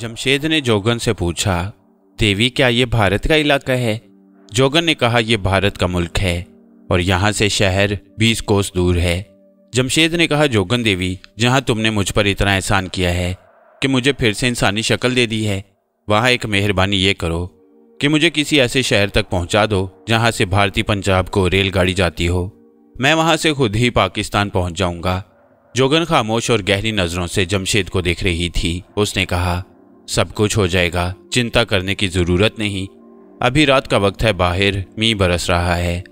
जमशेद ने जोगन से पूछा, देवी क्या ये भारत का इलाका है? जोगन ने कहा, यह भारत का मुल्क है और यहाँ से शहर 20 कोस दूर है। जमशेद ने कहा, जोगन देवी, जहाँ तुमने मुझ पर इतना एहसान किया है कि मुझे फिर से इंसानी शक्ल दे दी है, वहाँ एक मेहरबानी ये करो कि मुझे किसी ऐसे शहर तक पहुँचा दो जहाँ से भारतीय पंजाब को रेलगाड़ी जाती हो। मैं वहाँ से खुद ही पाकिस्तान पहुँच जाऊँगा। जोगन खामोश और गहरी नज़रों से जमशेद को देख रही थी। उसने कहा, सब कुछ हो जाएगा, चिंता करने की ज़रूरत नहीं। अभी रात का वक्त है, बाहर मींह बरस रहा है,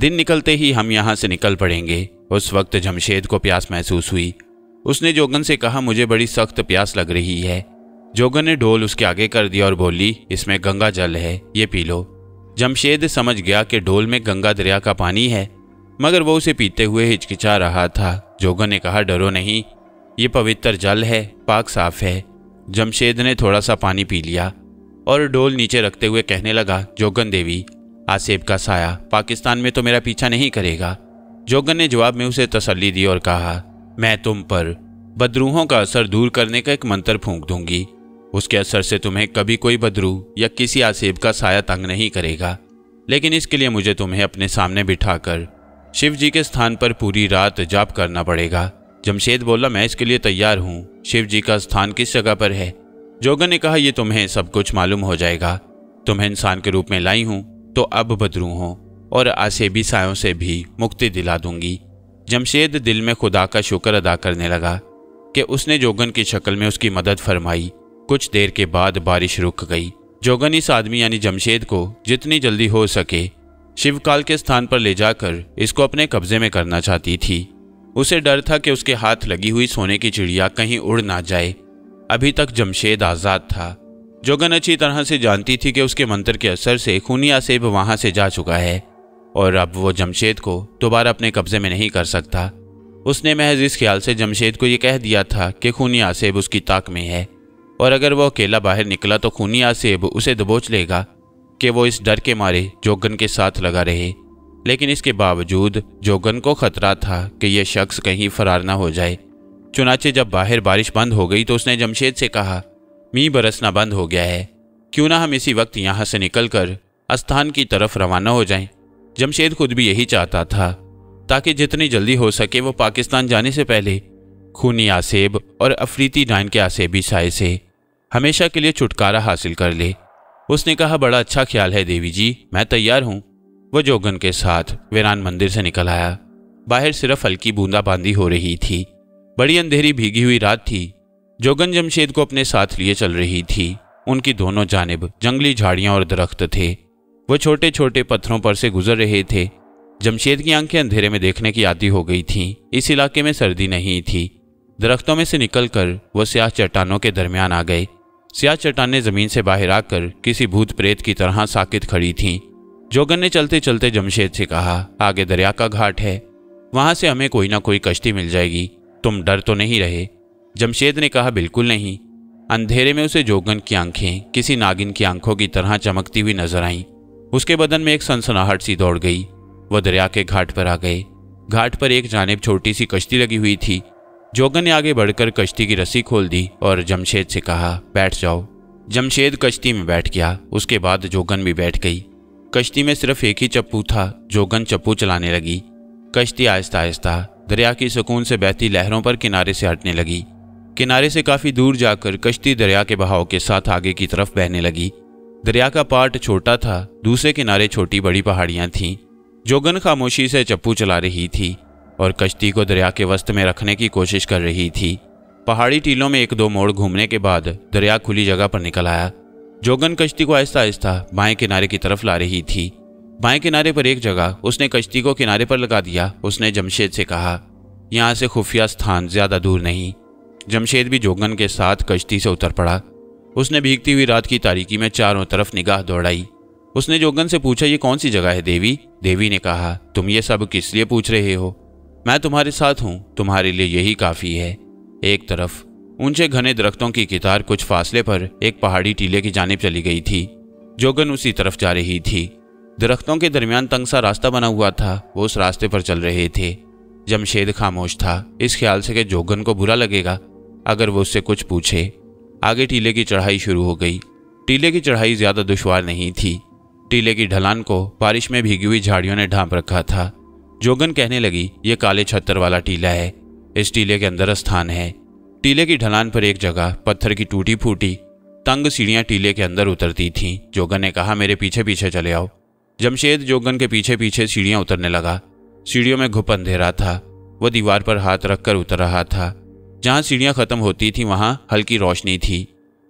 दिन निकलते ही हम यहाँ से निकल पड़ेंगे। उस वक्त जमशेद को प्यास महसूस हुई। उसने जोगन से कहा, मुझे बड़ी सख्त प्यास लग रही है। जोगन ने ढोल उसके आगे कर दिया और बोली, इसमें गंगा जल है, ये पी लो। जमशेद समझ गया कि ढोल में गंगा दरिया का पानी है, मगर वो उसे पीते हुए हिचकिचा रहा था। जोगन ने कहा, डरो नहीं, ये पवित्र जल है, पाक साफ है। जमशेद ने थोड़ा सा पानी पी लिया और ढोल नीचे रखते हुए कहने लगा, जोगन देवी, आसेब का साया पाकिस्तान में तो मेरा पीछा नहीं करेगा। जोगन ने जवाब में उसे तसल्ली दी और कहा, मैं तुम पर बदरूहों का असर दूर करने का एक मंत्र फूंक दूंगी, उसके असर से तुम्हें कभी कोई बदरूह या किसी आसेब का साया तंग नहीं करेगा। लेकिन इसके लिए मुझे तुम्हें अपने सामने बिठाकर शिव जी के स्थान पर पूरी रात जाप करना पड़ेगा। जमशेद बोला, मैं इसके लिए तैयार हूँ, शिव जी का स्थान किस जगह पर है? जोगन ने कहा, यह तुम्हें सब कुछ मालूम हो जाएगा। तुम्हें इंसान के रूप में लाई हूँ तो अब बदरूहों और आसेबी सायों से भी मुक्ति दिला दूंगी। जमशेद दिल में खुदा का शुक्र अदा करने लगा कि उसने जोगन की शक्ल में उसकी मदद फरमाई। कुछ देर के बाद बारिश रुक गई। जोगन इस आदमी यानी जमशेद को जितनी जल्दी हो सके शिवकाल के स्थान पर ले जाकर इसको अपने कब्जे में करना चाहती थी। उसे डर था कि उसके हाथ लगी हुई सोने की चिड़िया कहीं उड़ ना जाए। अभी तक जमशेद आज़ाद था। जोगन अच्छी तरह से जानती थी कि उसके मंत्र के असर से खूनी आसेब वहाँ से जा चुका है और अब वो जमशेद को दोबारा अपने कब्जे में नहीं कर सकता। उसने महज इस ख्याल से जमशेद को ये कह दिया था कि खूनी आसेब उसकी ताक में है और अगर वो अकेला बाहर निकला तो खूनी आसेब उसे दबोच लेगा कि वो इस डर के मारे जोगन के साथ लगा रहे। लेकिन इसके बावजूद जोगन को खतरा था कि यह शख्स कहीं फरार ना हो जाए। चुनाचे जब बाहर बारिश बंद हो गई तो उसने जमशेद से कहा, मींह बरसना बंद हो गया है, क्यों ना हम इसी वक्त यहाँ से निकलकर स्थान की तरफ रवाना हो जाएं। जमशेद खुद भी यही चाहता था ताकि जितनी जल्दी हो सके वो पाकिस्तान जाने से पहले खूनी आसेब और अफरीती डाइन के आसेबी साए से हमेशा के लिए छुटकारा हासिल कर ले। उसने कहा, बड़ा अच्छा ख्याल है देवी जी, मैं तैयार हूँ। वह जोगन के साथ वीरान मंदिर से निकल आया। बाहर सिर्फ हल्की बूंदाबांदी हो रही थी। बड़ी अंधेरी भीगी हुई रात थी। जोगन जमशेद को अपने साथ लिए चल रही थी। उनकी दोनों जानिब जंगली झाड़ियाँ और दरख्त थे। वो छोटे छोटे पत्थरों पर से गुजर रहे थे। जमशेद की आंखें अंधेरे में देखने की आदी हो गई थीं। इस इलाके में सर्दी नहीं थी। दरख्तों में से निकलकर वो स्याह चट्टानों के दरमियान आ गए। स्याह चट्टानें ज़मीन से बाहर आकर किसी भूत प्रेत की तरह साकित खड़ी थीं। जोगन ने चलते चलते जमशेद से कहा, आगे दरिया का घाट है, वहाँ से हमें कोई ना कोई कश्ती मिल जाएगी, तुम डर तो नहीं रहे? जमशेद ने कहा, बिल्कुल नहीं। अंधेरे में उसे जोगन की आंखें किसी नागिन की आंखों की तरह चमकती हुई नजर आईं। उसके बदन में एक सनसनाहट सी दौड़ गई। वह दरिया के घाट पर आ गए। घाट पर एक जानिब छोटी सी कश्ती लगी हुई थी। जोगन ने आगे बढ़कर कश्ती की रस्सी खोल दी और जमशेद से कहा, बैठ जाओ। जमशेद कश्ती में बैठ गया। उसके बाद जोगन भी बैठ गई। कश्ती में सिर्फ एक ही चप्पू था। जोगन चप्पू चलाने लगी। कश्ती आहिस्ता आहिस्ता दरिया की सुकून से बहती लहरों पर किनारे से हटने लगी। किनारे से काफ़ी दूर जाकर कश्ती दरिया के बहाव के साथ आगे की तरफ बहने लगी। दरिया का पार्ट छोटा था, दूसरे किनारे छोटी बड़ी पहाड़ियाँ थीं। जोगन खामोशी से चप्पू चला रही थी और कश्ती को दरिया के वस्त में रखने की कोशिश कर रही थी। पहाड़ी टीलों में एक दो मोड़ घूमने के बाद दरिया खुली जगह पर निकल आया। जोगन कश्ती को आहिस्ता आहिस्ता बाएं किनारे की तरफ ला रही थी। बाएं किनारे पर एक जगह उसने कश्ती को किनारे पर लगा दिया। उसने जमशेद से कहा, यहाँ से खुफिया स्थान ज़्यादा दूर नहीं। जमशेद भी जोगन के साथ कश्ती से उतर पड़ा। उसने भीगती हुई रात की तारीकी में चारों तरफ निगाह दौड़ाई। उसने जोगन से पूछा, ये कौन सी जगह है देवी? देवी ने कहा, तुम ये सब किस लिए पूछ रहे हो? मैं तुम्हारे साथ हूँ, तुम्हारे लिए यही काफ़ी है। एक तरफ ऊंचे घने दरख्तों की कितार कुछ फासले पर एक पहाड़ी टीले की जानिब चली गई थी। जोगन उसी तरफ जा रही थी। दरख्तों के दरमियान तंग सा रास्ता बना हुआ था। वो उस रास्ते पर चल रहे थे। जमशेद खामोश था, इस ख्याल से कि जोगन को बुरा लगेगा अगर वो उससे कुछ पूछे। आगे टीले की चढ़ाई शुरू हो गई। टीले की चढ़ाई ज़्यादा दुश्वार नहीं थी। टीले की ढलान को बारिश में भीगी हुई झाड़ियों ने ढांप रखा था। जोगन कहने लगी, ये काले छत्तर वाला टीला है, इस टीले के अंदर स्थान है। टीले की ढलान पर एक जगह पत्थर की टूटी फूटी तंग सीढ़ियाँ टीले के अंदर उतरती थीं। जोगन ने कहा, मेरे पीछे पीछे चले आओ। जमशेद जोगन के पीछे पीछे सीढ़ियाँ उतरने लगा। सीढ़ियों में घुप अंधेरा था। वह दीवार पर हाथ रखकर उतर रहा था। जहाँ सीढ़ियाँ ख़त्म होती थीं वहाँ हल्की रोशनी थी।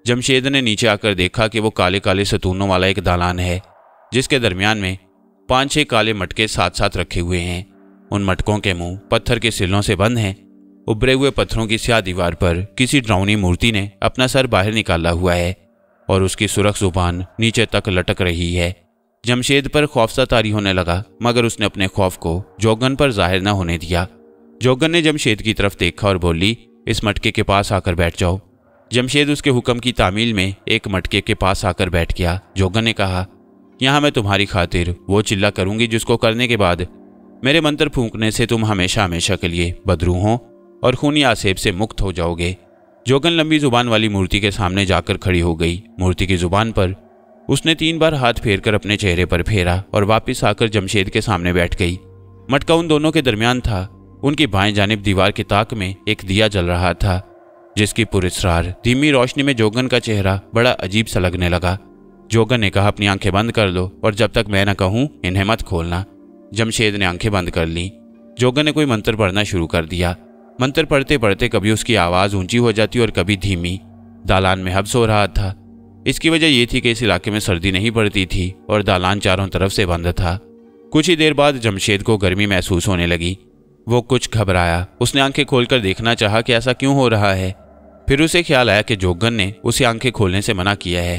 जमशेद ने नीचे आकर देखा कि वो काले काले सतूनों वाला एक दालान है, जिसके दरमियान में 5-6 काले मटके साथ साथ रखे हुए हैं। उन मटकों के मुंह पत्थर के सिलों से बंद हैं। उभरे हुए पत्थरों की स्याह दीवार पर किसी डरावनी मूर्ति ने अपना सर बाहर निकाला हुआ है और उसकी सुरख जुबान नीचे तक लटक रही है। जमशेद पर खौफ सा तारी होने लगा, मगर उसने अपने खौफ को जोगन पर जाहिर न होने दिया। जोगन ने जमशेद की तरफ देखा और बोली, इस मटके के पास आकर बैठ जाओ। जमशेद उसके हुक्म की तामील में एक मटके के पास आकर बैठ गया। जोगन ने कहा, यहाँ मैं तुम्हारी खातिर वो चिल्ला करूँगी जिसको करने के बाद मेरे मंत्र फूंकने से तुम हमेशा हमेशा के लिए बदरू हो और खूनी आसेब से मुक्त हो जाओगे। जोगन लंबी जुबान वाली मूर्ति के सामने जाकर खड़ी हो गई। मूर्ति की जुबान पर उसने 3 बार हाथ फेरकर अपने चेहरे पर फेरा और वापस आकर जमशेद के सामने बैठ गई। मटका उन दोनों के दरमियान था। उनकी बाएं जानिब दीवार के ताक में एक दिया जल रहा था, जिसकी पुरस्रार धीमी रोशनी में जोगन का चेहरा बड़ा अजीब सा लगने लगा। जोगन ने कहा, अपनी आंखें बंद कर लो और जब तक मैं न कहूँ इन्हें मत खोलना। जमशेद ने आंखें बंद कर लीं। जोगन ने कोई मंत्र पढ़ना शुरू कर दिया। मंत्र पढ़ते पढ़ते कभी उसकी आवाज़ ऊंची हो जाती और कभी धीमी। दालान में हब्स हो रहा था। इसकी वजह यह थी कि इस इलाके में सर्दी नहीं पड़ती थी और दालान चारों तरफ से बंद था। कुछ ही देर बाद जमशेद को गर्मी महसूस होने लगी। वो कुछ घबराया। उसने आंखें खोलकर देखना चाहा कि ऐसा क्यों हो रहा है। फिर उसे ख्याल आया कि जोगन ने उसे आंखें खोलने से मना किया है।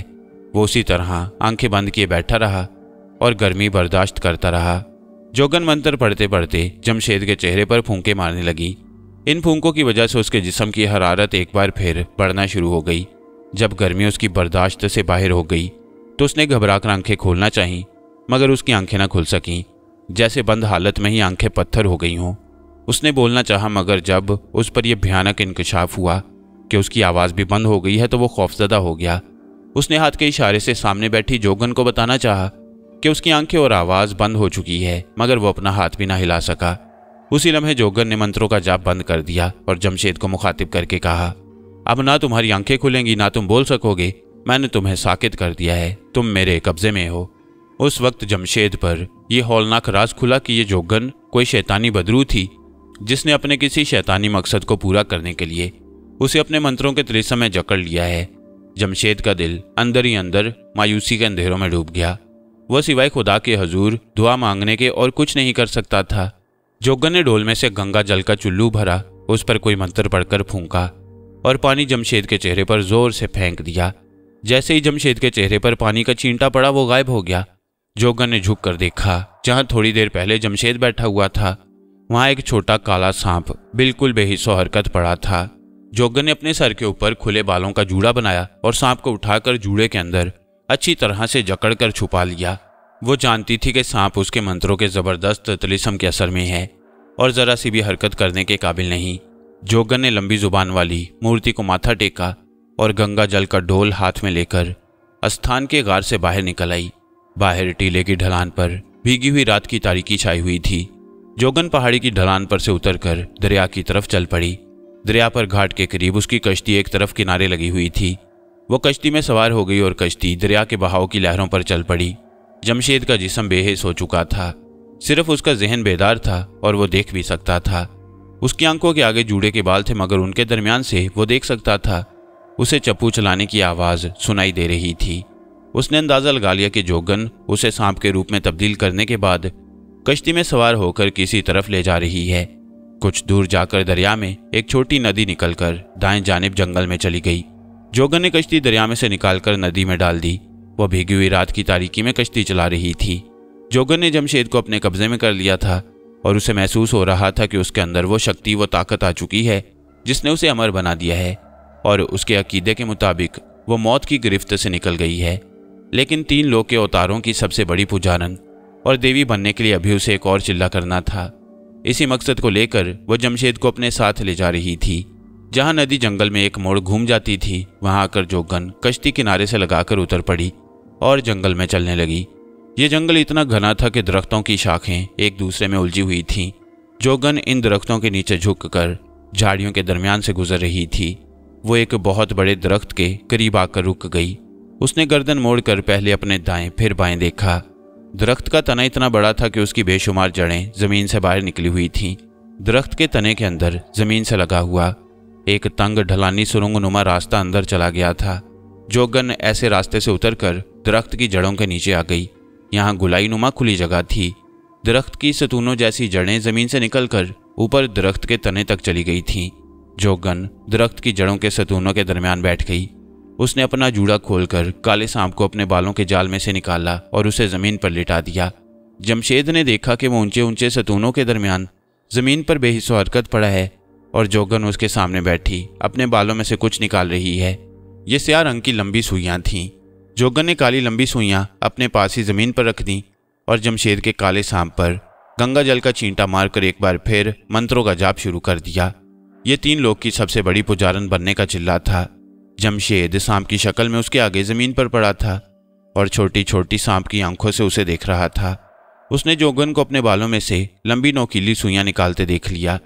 वो उसी तरह आंखें बंद किए बैठा रहा और गर्मी बर्दाश्त करता रहा। जोगन मंत्र पढ़ते पढ़ते जमशेद के चेहरे पर फूंके मारने लगी। इन फूंकों की वजह से उसके जिस्म की हरारत एक बार फिर बढ़ना शुरू हो गई। जब गर्मी उसकी बर्दाश्त से बाहर हो गई तो उसने घबराकर आंखें खोलना चाहीं, मगर उसकी आंखें ना खुल सकीं, जैसे बंद हालत में ही आंखें पत्थर हो गई हों। उसने बोलना चाहा, मगर जब उस पर यह भयानक इंकशाफ हुआ कि उसकी आवाज़ भी बंद हो गई है तो वो खौफजदा हो गया। उसने हाथ के इशारे से सामने बैठी जोगन को बताना चाहा कि उसकी आंखें और आवाज़ बंद हो चुकी है, मगर वो अपना हाथ भी ना हिला सका। उसी लम्हे जोगन ने मंत्रों का जाप बंद कर दिया और जमशेद को मुखातिब करके कहा, अब ना तुम्हारी आंखें खुलेंगी ना तुम बोल सकोगे। मैंने तुम्हें साकित कर दिया है, तुम मेरे कब्जे में हो। उस वक्त जमशेद पर यह हौलनाक राज खुला कि यह जोगन कोई शैतानी बदरू थी, जिसने अपने किसी शैतानी मकसद को पूरा करने के लिए उसे अपने मंत्रों के त्रिसम में जकड़ लिया है। जमशेद का दिल अंदर ही अंदर मायूसी के अंधेरों में डूब गया। वह सिवाय खुदा के हजूर दुआ मांगने के और कुछ नहीं कर सकता था। जोगन ने ढोल में से गंगा जल का चुल्लू भरा, उस पर कोई मंत्र पढ़कर फूंका और पानी जमशेद के चेहरे पर जोर से फेंक दिया। जैसे ही जमशेद के चेहरे पर पानी का छींटा पड़ा वो गायब हो गया। जोगन ने झुक कर देखा, जहाँ थोड़ी देर पहले जमशेद बैठा हुआ था वहाँ एक छोटा काला सांप बिल्कुल बेहिस्सो हरकत पड़ा था। जोगन ने अपने सर के ऊपर खुले बालों का जूड़ा बनाया और सांप को उठाकर जूड़े के अंदर अच्छी तरह से जकड़ कर छुपा लिया। वो जानती थी कि सांप उसके मंत्रों के ज़बरदस्त तिलिस्म के असर में है और ज़रा सी भी हरकत करने के काबिल नहीं। जोगन ने लंबी जुबान वाली मूर्ति को माथा टेका और गंगा जल का डोल हाथ में लेकर स्थान के गार से बाहर निकल आई। बाहर टीले की ढलान पर भीगी हुई रात की तारीकी छाई हुई थी। जोगन पहाड़ी की ढलान पर से उतरकर दरिया की तरफ चल पड़ी। दरिया पर घाट के करीब उसकी कश्ती एक तरफ किनारे लगी हुई थी। वो कश्ती में सवार हो गई और कश्ती दरिया के बहाव की लहरों पर चल पड़ी। जमशेद का जिस्म बेहिस हो चुका था। सिर्फ उसका जहन बेदार था और वो देख भी सकता था। उसकी आंखों के आगे जूड़े के बाल थे, मगर उनके दरमियान से वो देख सकता था। उसे चप्पू चलाने की आवाज़ सुनाई दे रही थी। उसने अंदाज़ा लगा लिया कि जोगन उसे सांप के रूप में तब्दील करने के बाद कश्ती में सवार होकर किसी तरफ ले जा रही है। कुछ दूर जाकर दरिया में एक छोटी नदी निकलकर दाएं जानिब जंगल में चली गई। जोगन ने कश्ती दरिया में से निकालकर नदी में डाल दी। वह भीगी हुई रात की तारीकी में कश्ती चला रही थी। जोगन ने जमशेद को अपने कब्जे में कर लिया था और उसे महसूस हो रहा था कि उसके अंदर वो शक्ति व ताकत आ चुकी है जिसने उसे अमर बना दिया है और उसके अकीदे के मुताबिक वो मौत की गिरफ्त से निकल गई है। लेकिन 3 लोक के अवतारों की सबसे बड़ी पुजारन और देवी बनने के लिए अभी उसे एक और चिल्ला करना था। इसी मकसद को लेकर वह जमशेद को अपने साथ ले जा रही थी। जहां नदी जंगल में एक मोड़ घूम जाती थी, वहां आकर जोगन कश्ती किनारे से लगाकर उतर पड़ी और जंगल में चलने लगी। ये जंगल इतना घना था कि दरख्तों की शाखें एक दूसरे में उलझी हुई थीं। जोगन इन दरख्तों के नीचे झुककर झाड़ियों के दरमियान से गुजर रही थी। वो एक बहुत बड़े दरख्त के करीब आकर रुक गई। उसने गर्दन मोड़कर पहले अपने दाएं फिर बाएं देखा। दरख्त का तना इतना बड़ा था कि उसकी बेशुमार जड़ें जमीन से बाहर निकली हुई थीं। दरख्त के तने के अंदर जमीन से लगा हुआ एक तंग ढलानी सुरंगनुमा रास्ता अंदर चला गया था। जोगन ऐसे रास्ते से उतरकर दरख्त की जड़ों के नीचे आ गई। यहाँ गुलाईनुमा खुली जगह थी। दरख्त की सतूनों जैसी जड़ें जमीन से निकलकर ऊपर दरख्त के तने तक चली गई थीं। जोगन दरख्त की जड़ों के सतूनों के दरमियान बैठ गई। उसने अपना जूड़ा खोलकर काले सांप को अपने बालों के जाल में से निकाला और उसे जमीन पर लिटा दिया। जमशेद ने देखा कि वो ऊंचे ऊंचे सतूनों के दरमियान जमीन पर बेहिस हरकत पड़ा है और जोगन उसके सामने बैठी अपने बालों में से कुछ निकाल रही है। ये स्याह रंग की लंबी सुइयाँ थीं। जोगन ने काली लंबी सुइयाँ अपने पास ही जमीन पर रख दी और जमशेद के काले सांप पर गंगा जल का छींटा मारकर एक बार फिर मंत्रों का जाप शुरू कर दिया। ये तीन लोग की सबसे बड़ी पुजारन बनने का चिल्ला था। जमशेद सांप की शक्ल में उसके आगे ज़मीन पर पड़ा था और छोटी छोटी सांप की आंखों से उसे देख रहा था। उसने जोगन को अपने बालों में से लंबी नोकीली सुइयाँ निकालते देख लिया।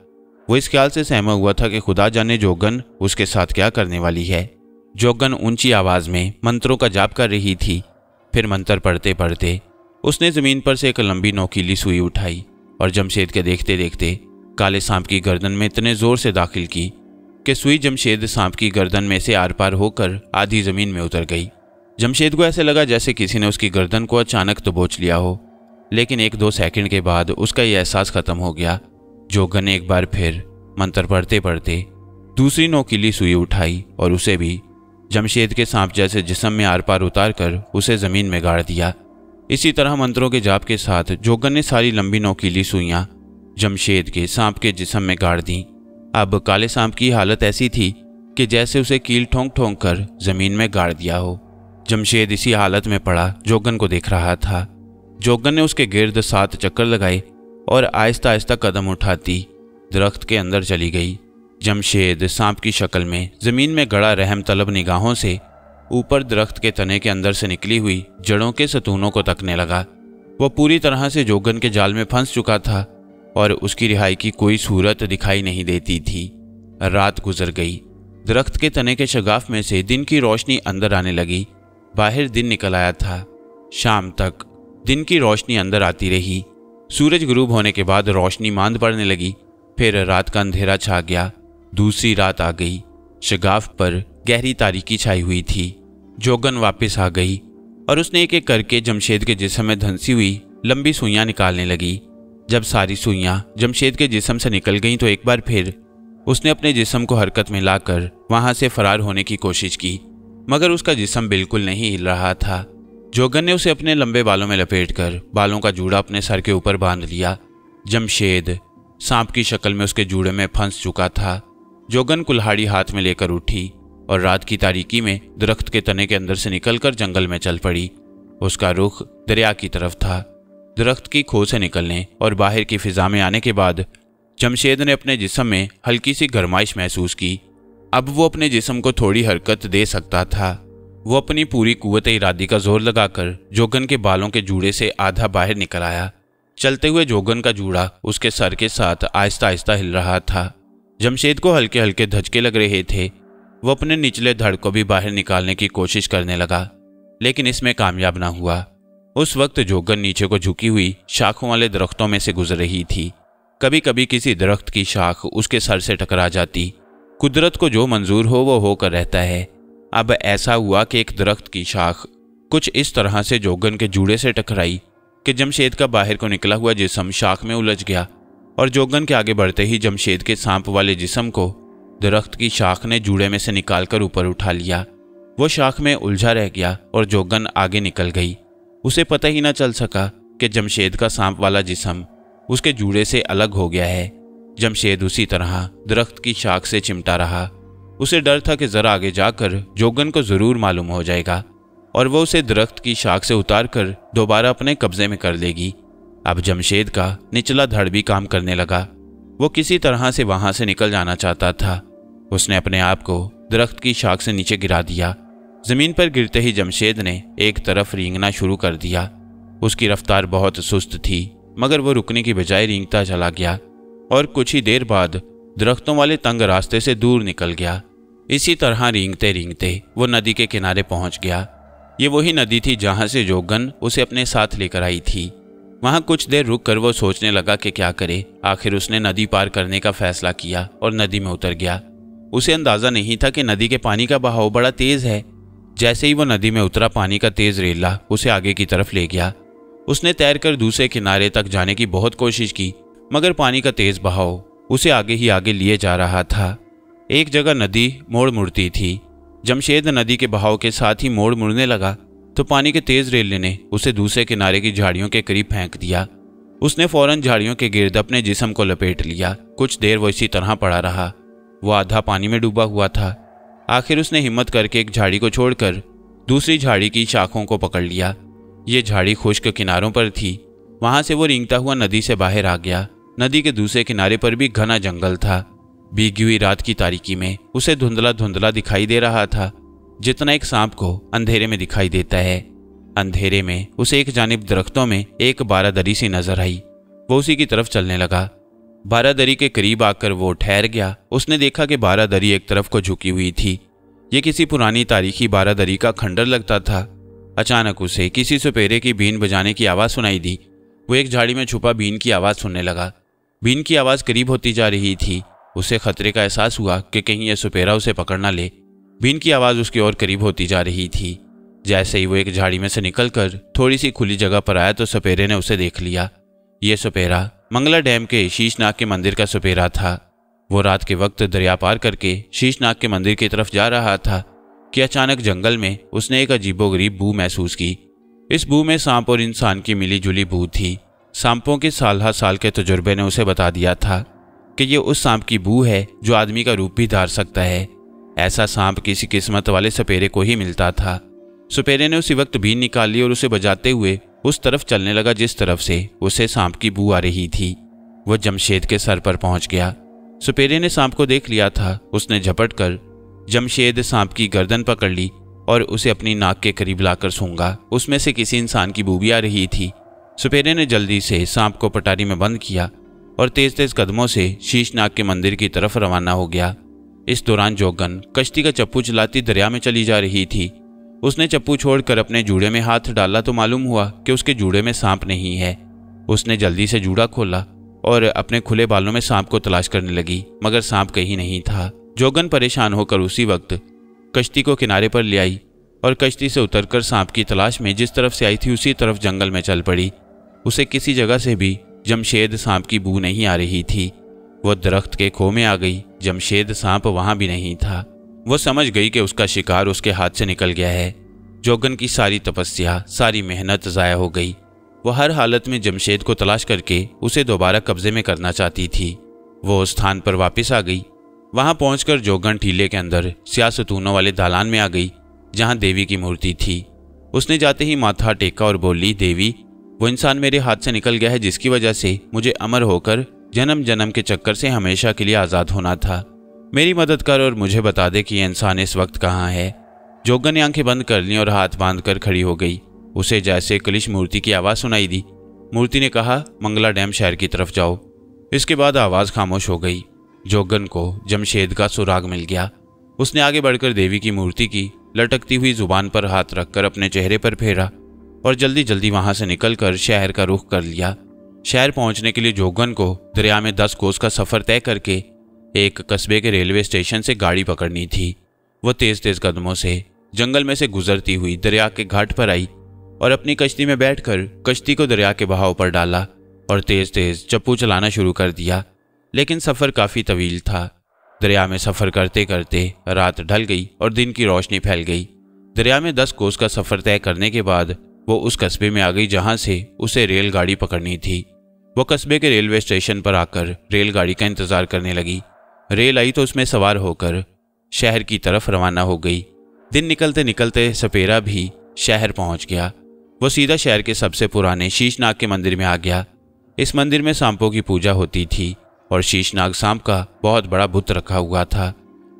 वो इस ख्याल से सहमा हुआ था कि खुदा जाने जोगन उसके साथ क्या करने वाली है। जोगन ऊंची आवाज़ में मंत्रों का जाप कर रही थी। फिर मंत्र पढ़ते पढ़ते उसने ज़मीन पर से एक लंबी नोकीली सुई उठाई और जमशेद के देखते देखते काले सांप की गर्दन में इतने ज़ोर से दाखिल की कि सुई जमशेद सांप की गर्दन में से आर पार होकर आधी ज़मीन में उतर गई। जमशेद को ऐसे लगा जैसे किसी ने उसकी गर्दन को अचानक दबोच लिया हो, लेकिन एक दो सेकंड के बाद उसका ये एहसास ख़त्म हो गया। जोगन ने एक बार फिर मंत्र पढ़ते पढ़ते दूसरी नोकीली सुई उठाई और उसे भी जमशेद के सांप जैसे जिस्म में आर पार उतार कर उसे ज़मीन में गाड़ दिया। इसी तरह मंत्रों के जाप के साथ जोगन ने सारी लंबी नोकीली सुइयाँ जमशेद के सांप के जिस्म में गाड़ दीं। अब काले सांप की हालत ऐसी थी कि जैसे उसे कील ठोंक ठोंक कर ज़मीन में गाड़ दिया हो। जमशेद इसी हालत में पड़ा जोगन को देख रहा था। जोगन ने उसके गिर्द 7 चक्कर लगाए और आहिस्ता आहिस्ता कदम उठाती दरख्त के अंदर चली गई। जमशेद सांप की शक्ल में ज़मीन में गड़ा रहम तलब निगाहों से ऊपर दरख्त के तने के अंदर से निकली हुई जड़ों के सतूनों को तकने लगा। वह पूरी तरह से जोगन के जाल में फंस चुका था और उसकी रिहाई की कोई सूरत दिखाई नहीं देती थी। रात गुजर गई। दरख्त के तने के शगाफ में से दिन की रोशनी अंदर आने लगी। बाहर दिन निकल आया था। शाम तक दिन की रोशनी अंदर आती रही। सूरज गुरूब होने के बाद रोशनी मांद पड़ने लगी। फिर रात का अंधेरा छा गया। दूसरी रात आ गई। शगाफ पर गहरी तारीकी छाई हुई थी। जोगन वापस आ गई और उसने एक एक करके जमशेद के जिस्म में धंसी हुई लंबी सुइयाँ निकालने लगी। जब सारी सुइयाँ जमशेद के जिस्म से निकल गईं तो एक बार फिर उसने अपने जिस्म को हरकत में लाकर वहाँ से फरार होने की कोशिश की, मगर उसका जिस्म बिल्कुल नहीं हिल रहा था। जोगन ने उसे अपने लंबे बालों में लपेटकर बालों का जूड़ा अपने सर के ऊपर बांध लिया। जमशेद सांप की शक्ल में उसके जूड़े में फंस चुका था। जोगन कुल्हाड़ी हाथ में लेकर उठी और रात की तारीकी में दरख्त के तने के अंदर से निकलकर जंगल में चल पड़ी। उसका रुख दरिया की तरफ था। दरख्त की खो से निकलने और बाहर की फिजा में आने के बाद जमशेद ने अपने जिस्म में हल्की सी गर्माइश महसूस की। अब वो अपने जिस्म को थोड़ी हरकत दे सकता था। वो अपनी पूरी कुव्वत इरादी का जोर लगाकर जोगन के बालों के जूड़े से आधा बाहर निकल आया। चलते हुए जोगन का जूड़ा उसके सर के साथ आहिस्ता आहिस्ता हिल रहा था। जमशेद को हल्के हल्के धचके लग रहे थे। वो अपने निचले धड़ को भी बाहर निकालने की कोशिश करने लगा, लेकिन इसमें कामयाब ना हुआ। उस वक्त जोगन नीचे को झुकी हुई शाखों वाले दरख्तों में से गुजर रही थी। कभी कभी किसी दरख्त की शाख उसके सर से टकरा जाती। कुदरत को जो मंजूर हो वो होकर रहता है। अब ऐसा हुआ कि एक दरख्त की शाख कुछ इस तरह से जोगन के जूड़े से टकराई कि जमशेद का बाहर को निकला हुआ जिस्म शाख में उलझ गया और जोगन के आगे बढ़ते ही जमशेद के सांप वाले जिस्म को दरख्त की शाख ने जूड़े में से निकालकर ऊपर उठा लिया। वो शाख में उलझा रह गया और जोगन आगे निकल गई। उसे पता ही ना चल सका कि जमशेद का सांप वाला जिस्म उसके जूड़े से अलग हो गया है। जमशेद उसी तरह दरख्त की शाख से चिमटा रहा। उसे डर था कि ज़रा आगे जाकर जोगन को ज़रूर मालूम हो जाएगा और वह उसे दरख्त की शाख से उतारकर दोबारा अपने कब्जे में कर लेगी। अब जमशेद का निचला धड़ भी काम करने लगा। वो किसी तरह से वहाँ से निकल जाना चाहता था। उसने अपने आप को दरख्त की शाख से नीचे गिरा दिया। जमीन पर गिरते ही जमशेद ने एक तरफ रेंगना शुरू कर दिया। उसकी रफ्तार बहुत सुस्त थी, मगर वो रुकने की बजाय रेंगता चला गया और कुछ ही देर बाद दरख्तों वाले तंग रास्ते से दूर निकल गया। इसी तरह रेंगते रेंगते वो नदी के किनारे पहुंच गया। ये वही नदी थी जहां से जोगन उसे अपने साथ लेकर आई थी। वहां कुछ देर रुक कर वो सोचने लगा कि क्या करे। आखिर उसने नदी पार करने का फैसला किया और नदी में उतर गया। उसे अंदाज़ा नहीं था कि नदी के पानी का बहाव बड़ा तेज़ है। जैसे ही वो नदी में उतरा, पानी का तेज रेला उसे आगे की तरफ ले गया। उसने तैरकर दूसरे किनारे तक जाने की बहुत कोशिश की, मगर पानी का तेज बहाव उसे आगे ही आगे लिए जा रहा था। एक जगह नदी मोड़ मुड़ती थी। जमशेद नदी के बहाव के साथ ही मोड़ मुड़ने लगा तो पानी के तेज रेले ने उसे दूसरे किनारे की झाड़ियों के करीब फेंक दिया। उसने फौरन झाड़ियों के गिर्द अपने जिस्म को लपेट लिया। कुछ देर वो इसी तरह पड़ा रहा। वो आधा पानी में डूबा हुआ था। आखिर उसने हिम्मत करके एक झाड़ी को छोड़कर दूसरी झाड़ी की शाखों को पकड़ लिया। ये झाड़ी खुश्क किनारों पर थी। वहां से वो रेंगता हुआ नदी से बाहर आ गया। नदी के दूसरे किनारे पर भी घना जंगल था। भीगी हुई रात की तारीकी में उसे धुंधला धुंधला दिखाई दे रहा था, जितना एक सांप को अंधेरे में दिखाई देता है। अंधेरे में उसे एक जानिब दरख्तों में एक बारादरी सी नजर आई। वो उसी की तरफ चलने लगा। बारादरी के करीब आकर वो ठहर गया। उसने देखा कि बारादरी एक तरफ को झुकी हुई थी। ये किसी पुरानी तारीखी बारादरी का खंडर लगता था। अचानक उसे किसी सुपेरे की बीन बजाने की आवाज़ सुनाई दी। वो एक झाड़ी में छुपा बीन की आवाज़ सुनने लगा। बीन की आवाज़ करीब होती जा रही थी। उसे खतरे का एहसास हुआ कि कहीं यह सुपेरा उसे पकड़ ना ले। बीन की आवाज़ उसकी ओर करीब होती जा रही थी। जैसे ही वो एक झाड़ी में से निकलकर थोड़ी सी खुली जगह पर आया तो सुपेरे ने उसे देख लिया। ये सुपेरा मंगला डैम के शीशनाग के मंदिर का सुपेरा था। वो रात के वक्त दरिया पार करके शीशनाग के मंदिर की तरफ जा रहा था कि अचानक जंगल में उसने एक अजीबोगरीब बू महसूस की। इस बू में सांप और इंसान की मिली जुली बू थी। सांपों के सालहा साल के तजुर्बे ने उसे बता दिया था कि ये उस सांप की बू है जो आदमी का रूप भी धार सकता है। ऐसा सांप किसी किस्मत वाले सुपेरे को ही मिलता था। सुपेरे ने उसी वक्त बीन निकाल ली और उसे बजाते हुए उस तरफ चलने लगा जिस तरफ से उसे सांप की बू आ रही थी। वह जमशेद के सर पर पहुंच गया। सुपेरे ने सांप को देख लिया था। उसने झपटकर जमशेद सांप की गर्दन पकड़ ली और उसे अपनी नाक के करीब लाकर सूंघा। उसमें से किसी इंसान की बू भी आ रही थी। सुपेरे ने जल्दी से सांप को पटारी में बंद किया और तेज तेज कदमों से शीशनाग के मंदिर की तरफ रवाना हो गया। इस दौरान जोगन कश्ती का चप्पू चलाती दरिया में चली जा रही थी। उसने चप्पू छोड़कर अपने जूड़े में हाथ डाला तो मालूम हुआ कि उसके जूड़े में सांप नहीं है। उसने जल्दी से जूड़ा खोला और अपने खुले बालों में सांप को तलाश करने लगी, मगर सांप कहीं नहीं था। जोगन परेशान होकर उसी वक्त कश्ती को किनारे पर ले आई और कश्ती से उतरकर सांप की तलाश में जिस तरफ से आई थी उसी तरफ जंगल में चल पड़ी। उसे किसी जगह से भी जमशेद सांप की बू नहीं आ रही थी। वह दरख्त के खो में आ गई। जमशेद सांप वहाँ भी नहीं था। वो समझ गई कि उसका शिकार उसके हाथ से निकल गया है। जोगन की सारी तपस्या, सारी मेहनत ज़ाया हो गई। वो हर हालत में जमशेद को तलाश करके उसे दोबारा कब्जे में करना चाहती थी। वो उस स्थान पर वापस आ गई। वहाँ पहुँचकर जोगन टीले के अंदर स्याह सतूनों वाले दालान में आ गई, जहाँ देवी की मूर्ति थी। उसने जाते ही माथा टेका और बोली, देवी, वो इंसान मेरे हाथ से निकल गया है जिसकी वजह से मुझे अमर होकर जन्म जन्म के चक्कर से हमेशा के लिए आज़ाद होना था। मेरी मदद कर और मुझे बता दे कि यह इंसान इस वक्त कहाँ है। जोगन ने आंखें बंद कर लीं और हाथ बांध कर खड़ी हो गई। उसे जैसे कलिश मूर्ति की आवाज़ सुनाई दी। मूर्ति ने कहा, मंगला डैम शहर की तरफ जाओ। इसके बाद आवाज़ खामोश हो गई। जोगन को जमशेद का सुराग मिल गया। उसने आगे बढ़कर देवी की मूर्ति की लटकती हुई जुबान पर हाथ रखकर अपने चेहरे पर फेरा और जल्दी जल्दी वहाँ से निकलकर शहर का रुख कर लिया। शहर पहुँचने के लिए जोगन को दरिया में 10 कोस का सफ़र तय करके एक कस्बे के रेलवे स्टेशन से गाड़ी पकड़नी थी। वह तेज़ तेज़ कदमों से जंगल में से गुजरती हुई दरिया के घाट पर आई और अपनी कश्ती में बैठकर कश्ती को दरिया के बहाव पर डाला और तेज़ तेज़ चप्पू चलाना शुरू कर दिया। लेकिन सफ़र काफ़ी तवील था। दरिया में सफ़र करते करते रात ढल गई और दिन की रोशनी फैल गई। दरिया में 10 कोस का सफ़र तय करने के बाद वो उस कस्बे में आ गई जहाँ से उसे रेलगाड़ी पकड़नी थी। वो कस्बे के रेलवे स्टेशन पर आकर रेलगाड़ी का इंतज़ार करने लगी। रेल आई तो उसमें सवार होकर शहर की तरफ रवाना हो गई। दिन निकलते निकलते सपेरा भी शहर पहुंच गया। वो सीधा शहर के सबसे पुराने शीशनाग के मंदिर में आ गया। इस मंदिर में सांपों की पूजा होती थी और शीशनाग सांप का बहुत बड़ा बुत रखा हुआ था।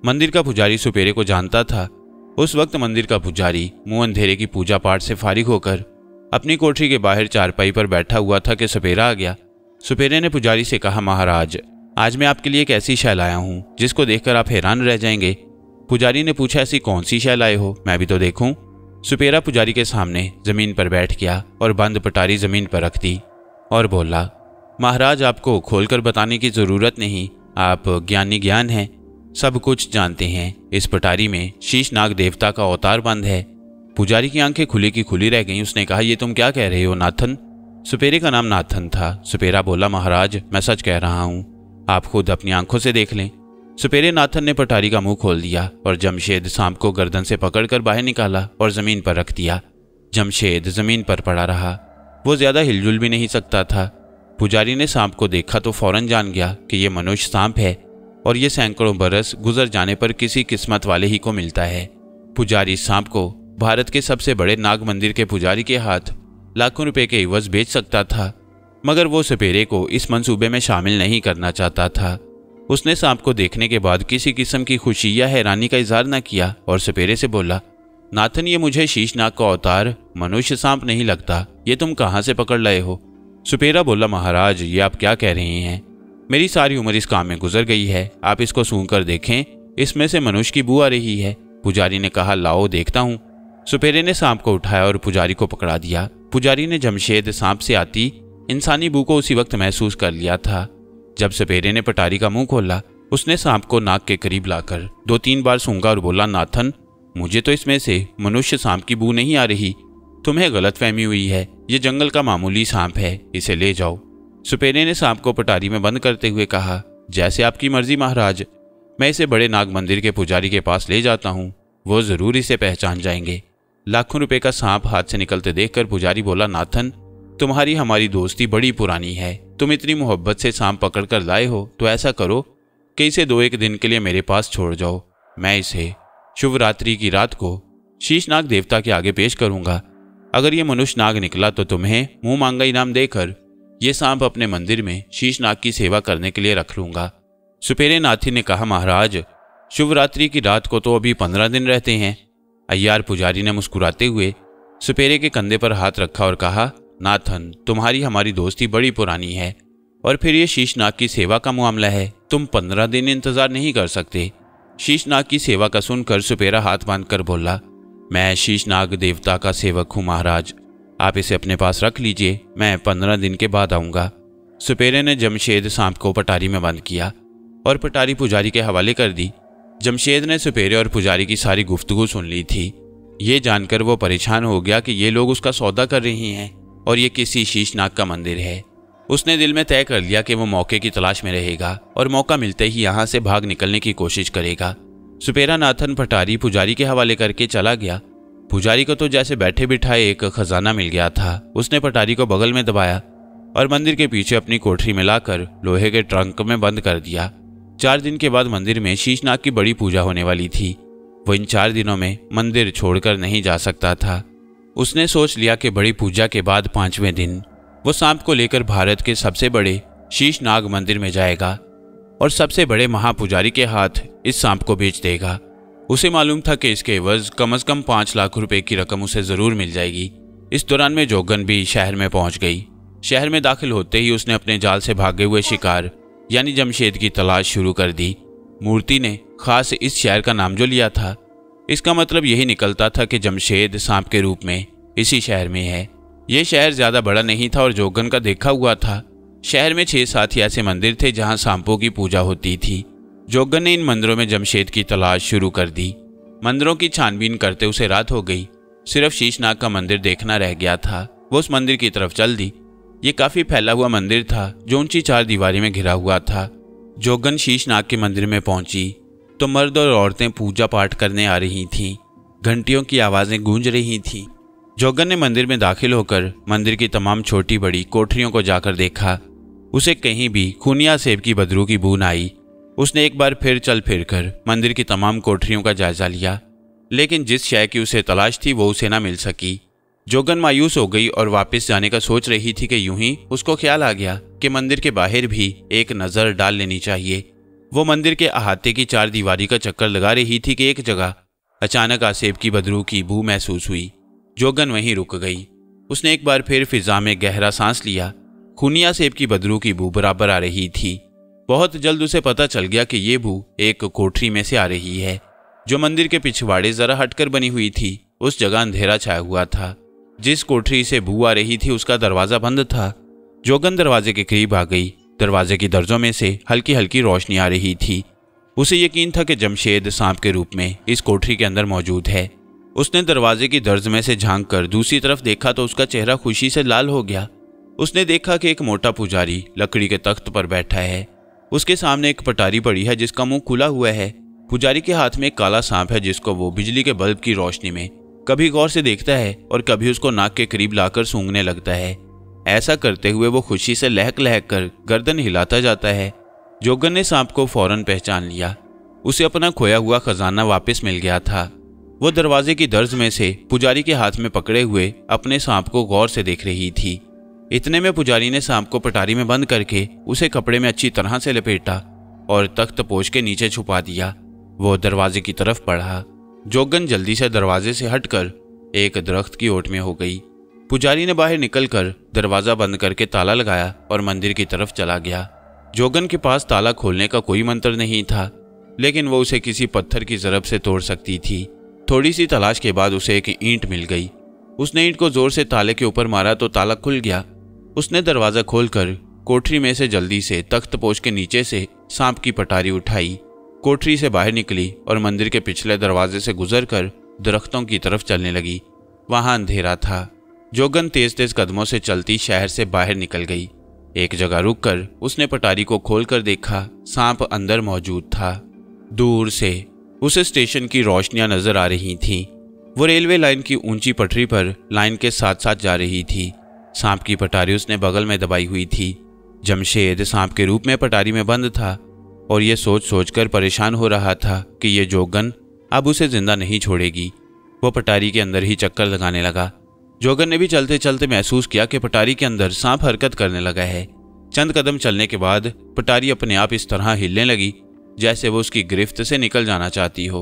मंदिर का पुजारी सुपेरे को जानता था। उस वक्त मंदिर का पुजारी मुंह अंधेरे की पूजा पाठ से फारिग होकर अपनी कोठरी के बाहर चारपाई पर बैठा हुआ था कि सुपेरा आ गया। सुपेरे ने पुजारी से कहा, महाराज आज मैं आपके लिए एक ऐसी शैल लाया हूँ जिसको देखकर आप हैरान रह जाएंगे। पुजारी ने पूछा, ऐसी कौन सी शैल लाए हो, मैं भी तो देखूँ। सुपेरा पुजारी के सामने ज़मीन पर बैठ गया और बंद पटारी ज़मीन पर रख दी और बोला, महाराज आपको खोलकर बताने की ज़रूरत नहीं, आप ज्ञानी ज्ञान हैं, सब कुछ जानते हैं। इस पटारी में शीशनाग देवता का अवतार बंद है। पुजारी की आंखें खुली की खुली रह गईं। उसने कहा, ये तुम क्या कह रहे हो नाथन? सुपेरे का नाम नाथन था। सुपेरा बोला, महाराज मैं सच कह रहा हूँ, आप खुद अपनी आंखों से देख लें। सुपेरे नाथन ने पटारी का मुंह खोल दिया और जमशेद सांप को गर्दन से पकड़कर बाहर निकाला और ज़मीन पर रख दिया। जमशेद ज़मीन पर पड़ा रहा, वो ज़्यादा हिलजुल भी नहीं सकता था। पुजारी ने सांप को देखा तो फौरन जान गया कि ये मनुष्य सांप है और ये सैकड़ों बरस गुजर जाने पर किसी किस्मत वाले ही को मिलता है। पुजारी सांप को भारत के सबसे बड़े नाग मंदिर के पुजारी के हाथ लाखों रुपए के इवज बेच सकता था, मगर वो सपेरे को इस मंसूबे में शामिल नहीं करना चाहता था। उसने सांप को देखने के बाद किसी किस्म की खुशी या हैरानी का इजहार न किया और सपेरे से बोला, नाथन ये मुझे शीशनाग का अवतार मनुष्य सांप नहीं लगता, ये तुम कहाँ से पकड़ लाए हो? सुपेरा बोला, महाराज ये आप क्या कह रहे हैं, मेरी सारी उम्र इस काम में गुजर गई है, आप इसको सूंघ कर देखें, इसमें से मनुष्य की बू आ रही है। पुजारी ने कहा, लाओ देखता हूँ। सुपेरे ने सांप को उठाया और पुजारी को पकड़ा दिया। पुजारी ने जमशेद सांप से आती इंसानी बू को उसी वक्त महसूस कर लिया था। जब सुपेरे ने पटारी का मुंह खोला, उसने सांप को नाक के करीब लाकर 2-3 बार सूंघा और बोला, नाथन मुझे तो इसमें से मनुष्य सांप की बू नहीं आ रही, तुम्हें गलतफहमी हुई है, ये जंगल का मामूली सांप है, इसे ले जाओ। सुपेरे ने सांप को पटारी में बंद करते हुए कहा, जैसे आपकी मर्जी महाराज, मैं इसे बड़े नाग मंदिर के पुजारी के पास ले जाता हूँ, वो ज़रूर इसे पहचान जाएंगे। लाखों रुपए का सांप हाथ से निकलते देखकर पुजारी बोला, नाथन तुम्हारी हमारी दोस्ती बड़ी पुरानी है, तुम इतनी मोहब्बत से सांप पकड़ कर लाए हो तो ऐसा करो कि इसे 2-1 दिन के लिए मेरे पास छोड़ जाओ, मैं इसे शुभ रात्रि की रात को शीशनाग देवता के आगे पेश करूँगा। अगर ये मनुष्य नाग निकला तो तुम्हें मुँह मांगा इनाम देकर ये सांप अपने मंदिर में शीशनाग की सेवा करने के लिए रख लूँगा। सुपेरे नाथी ने कहा, महाराज शुभ रात्रि की रात को तो अभी 15 दिन रहते हैं। अय्यार पुजारी ने मुस्कुराते हुए सुपेरे के कंधे पर हाथ रखा और कहा, नाथन तुम्हारी हमारी दोस्ती बड़ी पुरानी है और फिर ये शीशनाग की सेवा का मामला है, तुम 15 दिन इंतज़ार नहीं कर सकते। शीशनाग की सेवा का सुनकर सुपेरा हाथ बांधकर बोला, मैं शीशनाग देवता का सेवक हूँ महाराज, आप इसे अपने पास रख लीजिए, मैं 15 दिन के बाद आऊँगा। सुपेरे ने जमशेद सांप को पटारी में बंद किया और पटारी पुजारी के हवाले कर दी। जमशेद ने सुपेरे और पुजारी की सारी गुफ्तगू सुन ली थी। ये जानकर वो परेशान हो गया कि ये लोग उसका सौदा कर रहे हैं और ये किसी शीशनाग का मंदिर है। उसने दिल में तय कर लिया कि वो मौके की तलाश में रहेगा और मौका मिलते ही यहाँ से भाग निकलने की कोशिश करेगा। सुपेरा नाथन पटारी पुजारी के हवाले करके चला गया। पुजारी को तो जैसे बैठे बिठाए एक खजाना मिल गया था। उसने पटारी को बगल में दबाया और मंदिर के पीछे अपनी कोठरी में लाकर लोहे के ट्रंक में बंद कर दिया। 4 दिन के बाद मंदिर में शीशनाग की बड़ी पूजा होने वाली थी। वो इन 4 दिनों में मंदिर छोड़कर नहीं जा सकता था। उसने सोच लिया कि बड़ी पूजा के बाद 5वें दिन वो सांप को लेकर भारत के सबसे बड़े शीशनाग मंदिर में जाएगा और सबसे बड़े महापुजारी के हाथ इस सांप को बेच देगा। उसे मालूम था कि इसके एवज कम से कम 5 लाख रुपए की रकम उसे ज़रूर मिल जाएगी। इस दौरान में जोगन भी शहर में पहुँच गई। शहर में दाखिल होते ही उसने अपने जाल से भागे हुए शिकार यानी जमशेद की तलाश शुरू कर दी। मूर्ति ने खास इस शहर का नाम जो लिया था, इसका मतलब यही निकलता था कि जमशेद सांप के रूप में इसी शहर में है। यह शहर ज़्यादा बड़ा नहीं था और जोगन का देखा हुआ था। शहर में 6-7 ही ऐसे मंदिर थे जहां सांपों की पूजा होती थी। जोगन ने इन मंदिरों में जमशेद की तलाश शुरू कर दी। मंदिरों की छानबीन करते उसे रात हो गई। सिर्फ शीशनाग का मंदिर देखना रह गया था। वो उस मंदिर की तरफ चल दी। ये काफ़ी फैला हुआ मंदिर था जो ऊंची 4 दीवारी में घिरा हुआ था। जोगन शीशनाग के मंदिर में पहुंची तो मर्द और औरतें पूजा पाठ करने आ रही थीं। घंटियों की आवाज़ें गूंज रही थीं। जोगन ने मंदिर में दाखिल होकर मंदिर की तमाम छोटी बड़ी कोठरियों को जाकर देखा। उसे कहीं भी खूनिया सेब की बदरू की बू न आई। उसने एक बार फिर चल फिर कर मंदिर की तमाम कोठरियों का जायजा लिया, लेकिन जिस शय की उसे तलाश थी वो उसे न मिल सकी। जोगन मायूस हो गई और वापस जाने का सोच रही थी कि यूं ही उसको ख्याल आ गया कि मंदिर के बाहर भी एक नज़र डाल लेनी चाहिए। वो मंदिर के अहाते की चार दीवारी का चक्कर लगा रही थी कि एक जगह अचानक आसेब की बदरू की बू महसूस हुई। जोगन वहीं रुक गई। उसने एक बार फिर फिजा में गहरा सांस लिया। खूनी आसेब की बदरू की बू बराबर आ रही थी। बहुत जल्द उसे पता चल गया कि ये बू एक कोठरी में से आ रही है जो मंदिर के पिछवाड़े जरा हटकर बनी हुई थी। उस जगह अंधेरा छाया हुआ था। जिस कोठरी से बू आ रही थी उसका दरवाज़ा बंद था। जोगन दरवाजे के करीब आ गई। दरवाजे की दर्जों में से हल्की हल्की रोशनी आ रही थी। उसे यकीन था कि जमशेद सांप के रूप में इस कोठरी के अंदर मौजूद है। उसने दरवाजे की दर्ज में से झांक कर दूसरी तरफ देखा तो उसका चेहरा खुशी से लाल हो गया। उसने देखा कि एक मोटा पुजारी लकड़ी के तख्त पर बैठा है। उसके सामने एक पटारी पड़ी है जिसका मुंह खुला हुआ है। पुजारी के हाथ में एक काला सांप है जिसको वो बिजली के बल्ब की रोशनी में कभी गौर से देखता है और कभी उसको नाक के करीब लाकर सूंघने लगता है। ऐसा करते हुए वो खुशी से लहक लहक कर गर्दन हिलाता जाता है। जोगन ने सांप को फौरन पहचान लिया। उसे अपना खोया हुआ खजाना वापस मिल गया था। वो दरवाजे की दर्ज में से पुजारी के हाथ में पकड़े हुए अपने सांप को गौर से देख रही थी। इतने में पुजारी ने सांप को पटारी में बंद करके उसे कपड़े में अच्छी तरह से लपेटा और तख्तपोश के नीचे छुपा दिया। वो दरवाजे की तरफ बढ़ा। जोगन जल्दी से दरवाजे से हटकर एक दरख्त की ओट में हो गई। पुजारी ने बाहर निकलकर दरवाज़ा बंद करके ताला लगाया और मंदिर की तरफ चला गया। जोगन के पास ताला खोलने का कोई मंत्र नहीं था, लेकिन वो उसे किसी पत्थर की जरब से तोड़ सकती थी। थोड़ी सी तलाश के बाद उसे एक ईंट मिल गई। उसने ईंट को जोर से ताले के ऊपर मारा तो ताला खुल गया। उसने दरवाज़ा खोलकर कोठरी में से जल्दी से तख्तपोश के नीचे से सांप की पटारी उठाई, कोठरी से बाहर निकली और मंदिर के पिछले दरवाजे से गुजरकर दरख्तों की तरफ चलने लगी। वहाँ अंधेरा था। जोगन तेज तेज कदमों से चलती शहर से बाहर निकल गई। एक जगह रुककर उसने पटारी को खोलकर देखा। सांप अंदर मौजूद था। दूर से उसे स्टेशन की रोशनियां नजर आ रही थीं। वो रेलवे लाइन की ऊंची पटरी पर लाइन के साथ साथ जा रही थी। सांप की पटारी उसने बगल में दबाई हुई थी। जमशेद सांप के रूप में पटारी में बंद था और ये सोच सोचकर परेशान हो रहा था कि ये जोगन अब उसे जिंदा नहीं छोड़ेगी। वो पटारी के अंदर ही चक्कर लगाने लगा। जोगन ने भी चलते चलते महसूस किया कि पटारी के अंदर सांप हरकत करने लगा है। चंद कदम चलने के बाद पटारी अपने आप इस तरह हिलने लगी जैसे वो उसकी गिरफ्त से निकल जाना चाहती हो।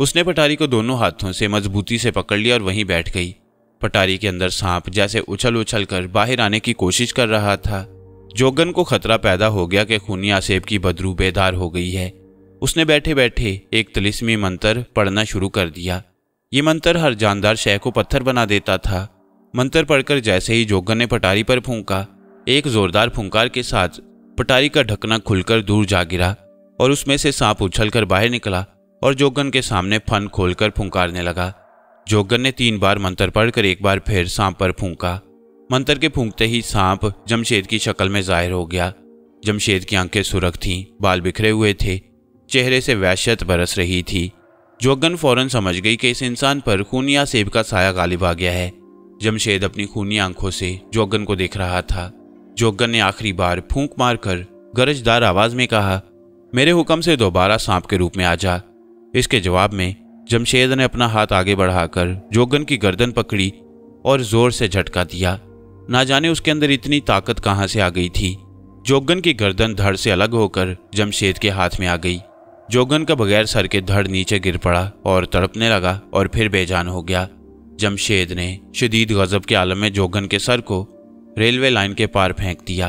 उसने पटारी को दोनों हाथों से मजबूती से पकड़ लिया और वहीं बैठ गई। पटारी के अंदर सांप जैसे उछल उछल कर बाहर आने की कोशिश कर रहा था। जोगन को खतरा पैदा हो गया कि खूनी आसेब की बदरू बेदार हो गई है। उसने बैठे बैठे एक तिलिस्मी मंत्र पढ़ना शुरू कर दिया। ये मंत्र हर जानदार शय को पत्थर बना देता था। मंत्र पढ़कर जैसे ही जोगन ने पटारी पर फूंका, एक जोरदार फुंकार के साथ पटारी का ढकना खुलकर दूर जा गिरा और उसमें से सांप उछलकर बाहर निकला और जोगन के सामने फन खोलकर फुंकारने लगा। जोगन ने 3 बार मंत्र पढ़कर एक बार फिर सांप पर फूंका। मंत्र के फूंकते ही सांप जमशेद की शक्ल में जाहिर हो गया। जमशेद की आंखें सुर्ख थीं, बाल बिखरे हुए थे, चेहरे से वहशत बरस रही थी। जोगन फौरन समझ गई कि इस इंसान पर खूनी आसेब का साया गालिब आ गया है। जमशेद अपनी खूनी आंखों से जोगन को देख रहा था। जोगन ने आखिरी बार फूंक मारकर गरजदार आवाज में कहा, मेरे हुक्म से दोबारा सांप के रूप में आ जा। इसके जवाब में जमशेद ने अपना हाथ आगे बढ़ाकर जोगन की गर्दन पकड़ी और जोर से झटका दिया। ना जाने उसके अंदर इतनी ताकत कहाँ से आ गई थी। जोगन की गर्दन धड़ से अलग होकर जमशेद के हाथ में आ गई। जोगन का बगैर सर के धड़ नीचे गिर पड़ा और तड़पने लगा और फिर बेजान हो गया। जमशेद ने शदीद गजब के आलम में जोगन के सर को रेलवे लाइन के पार फेंक दिया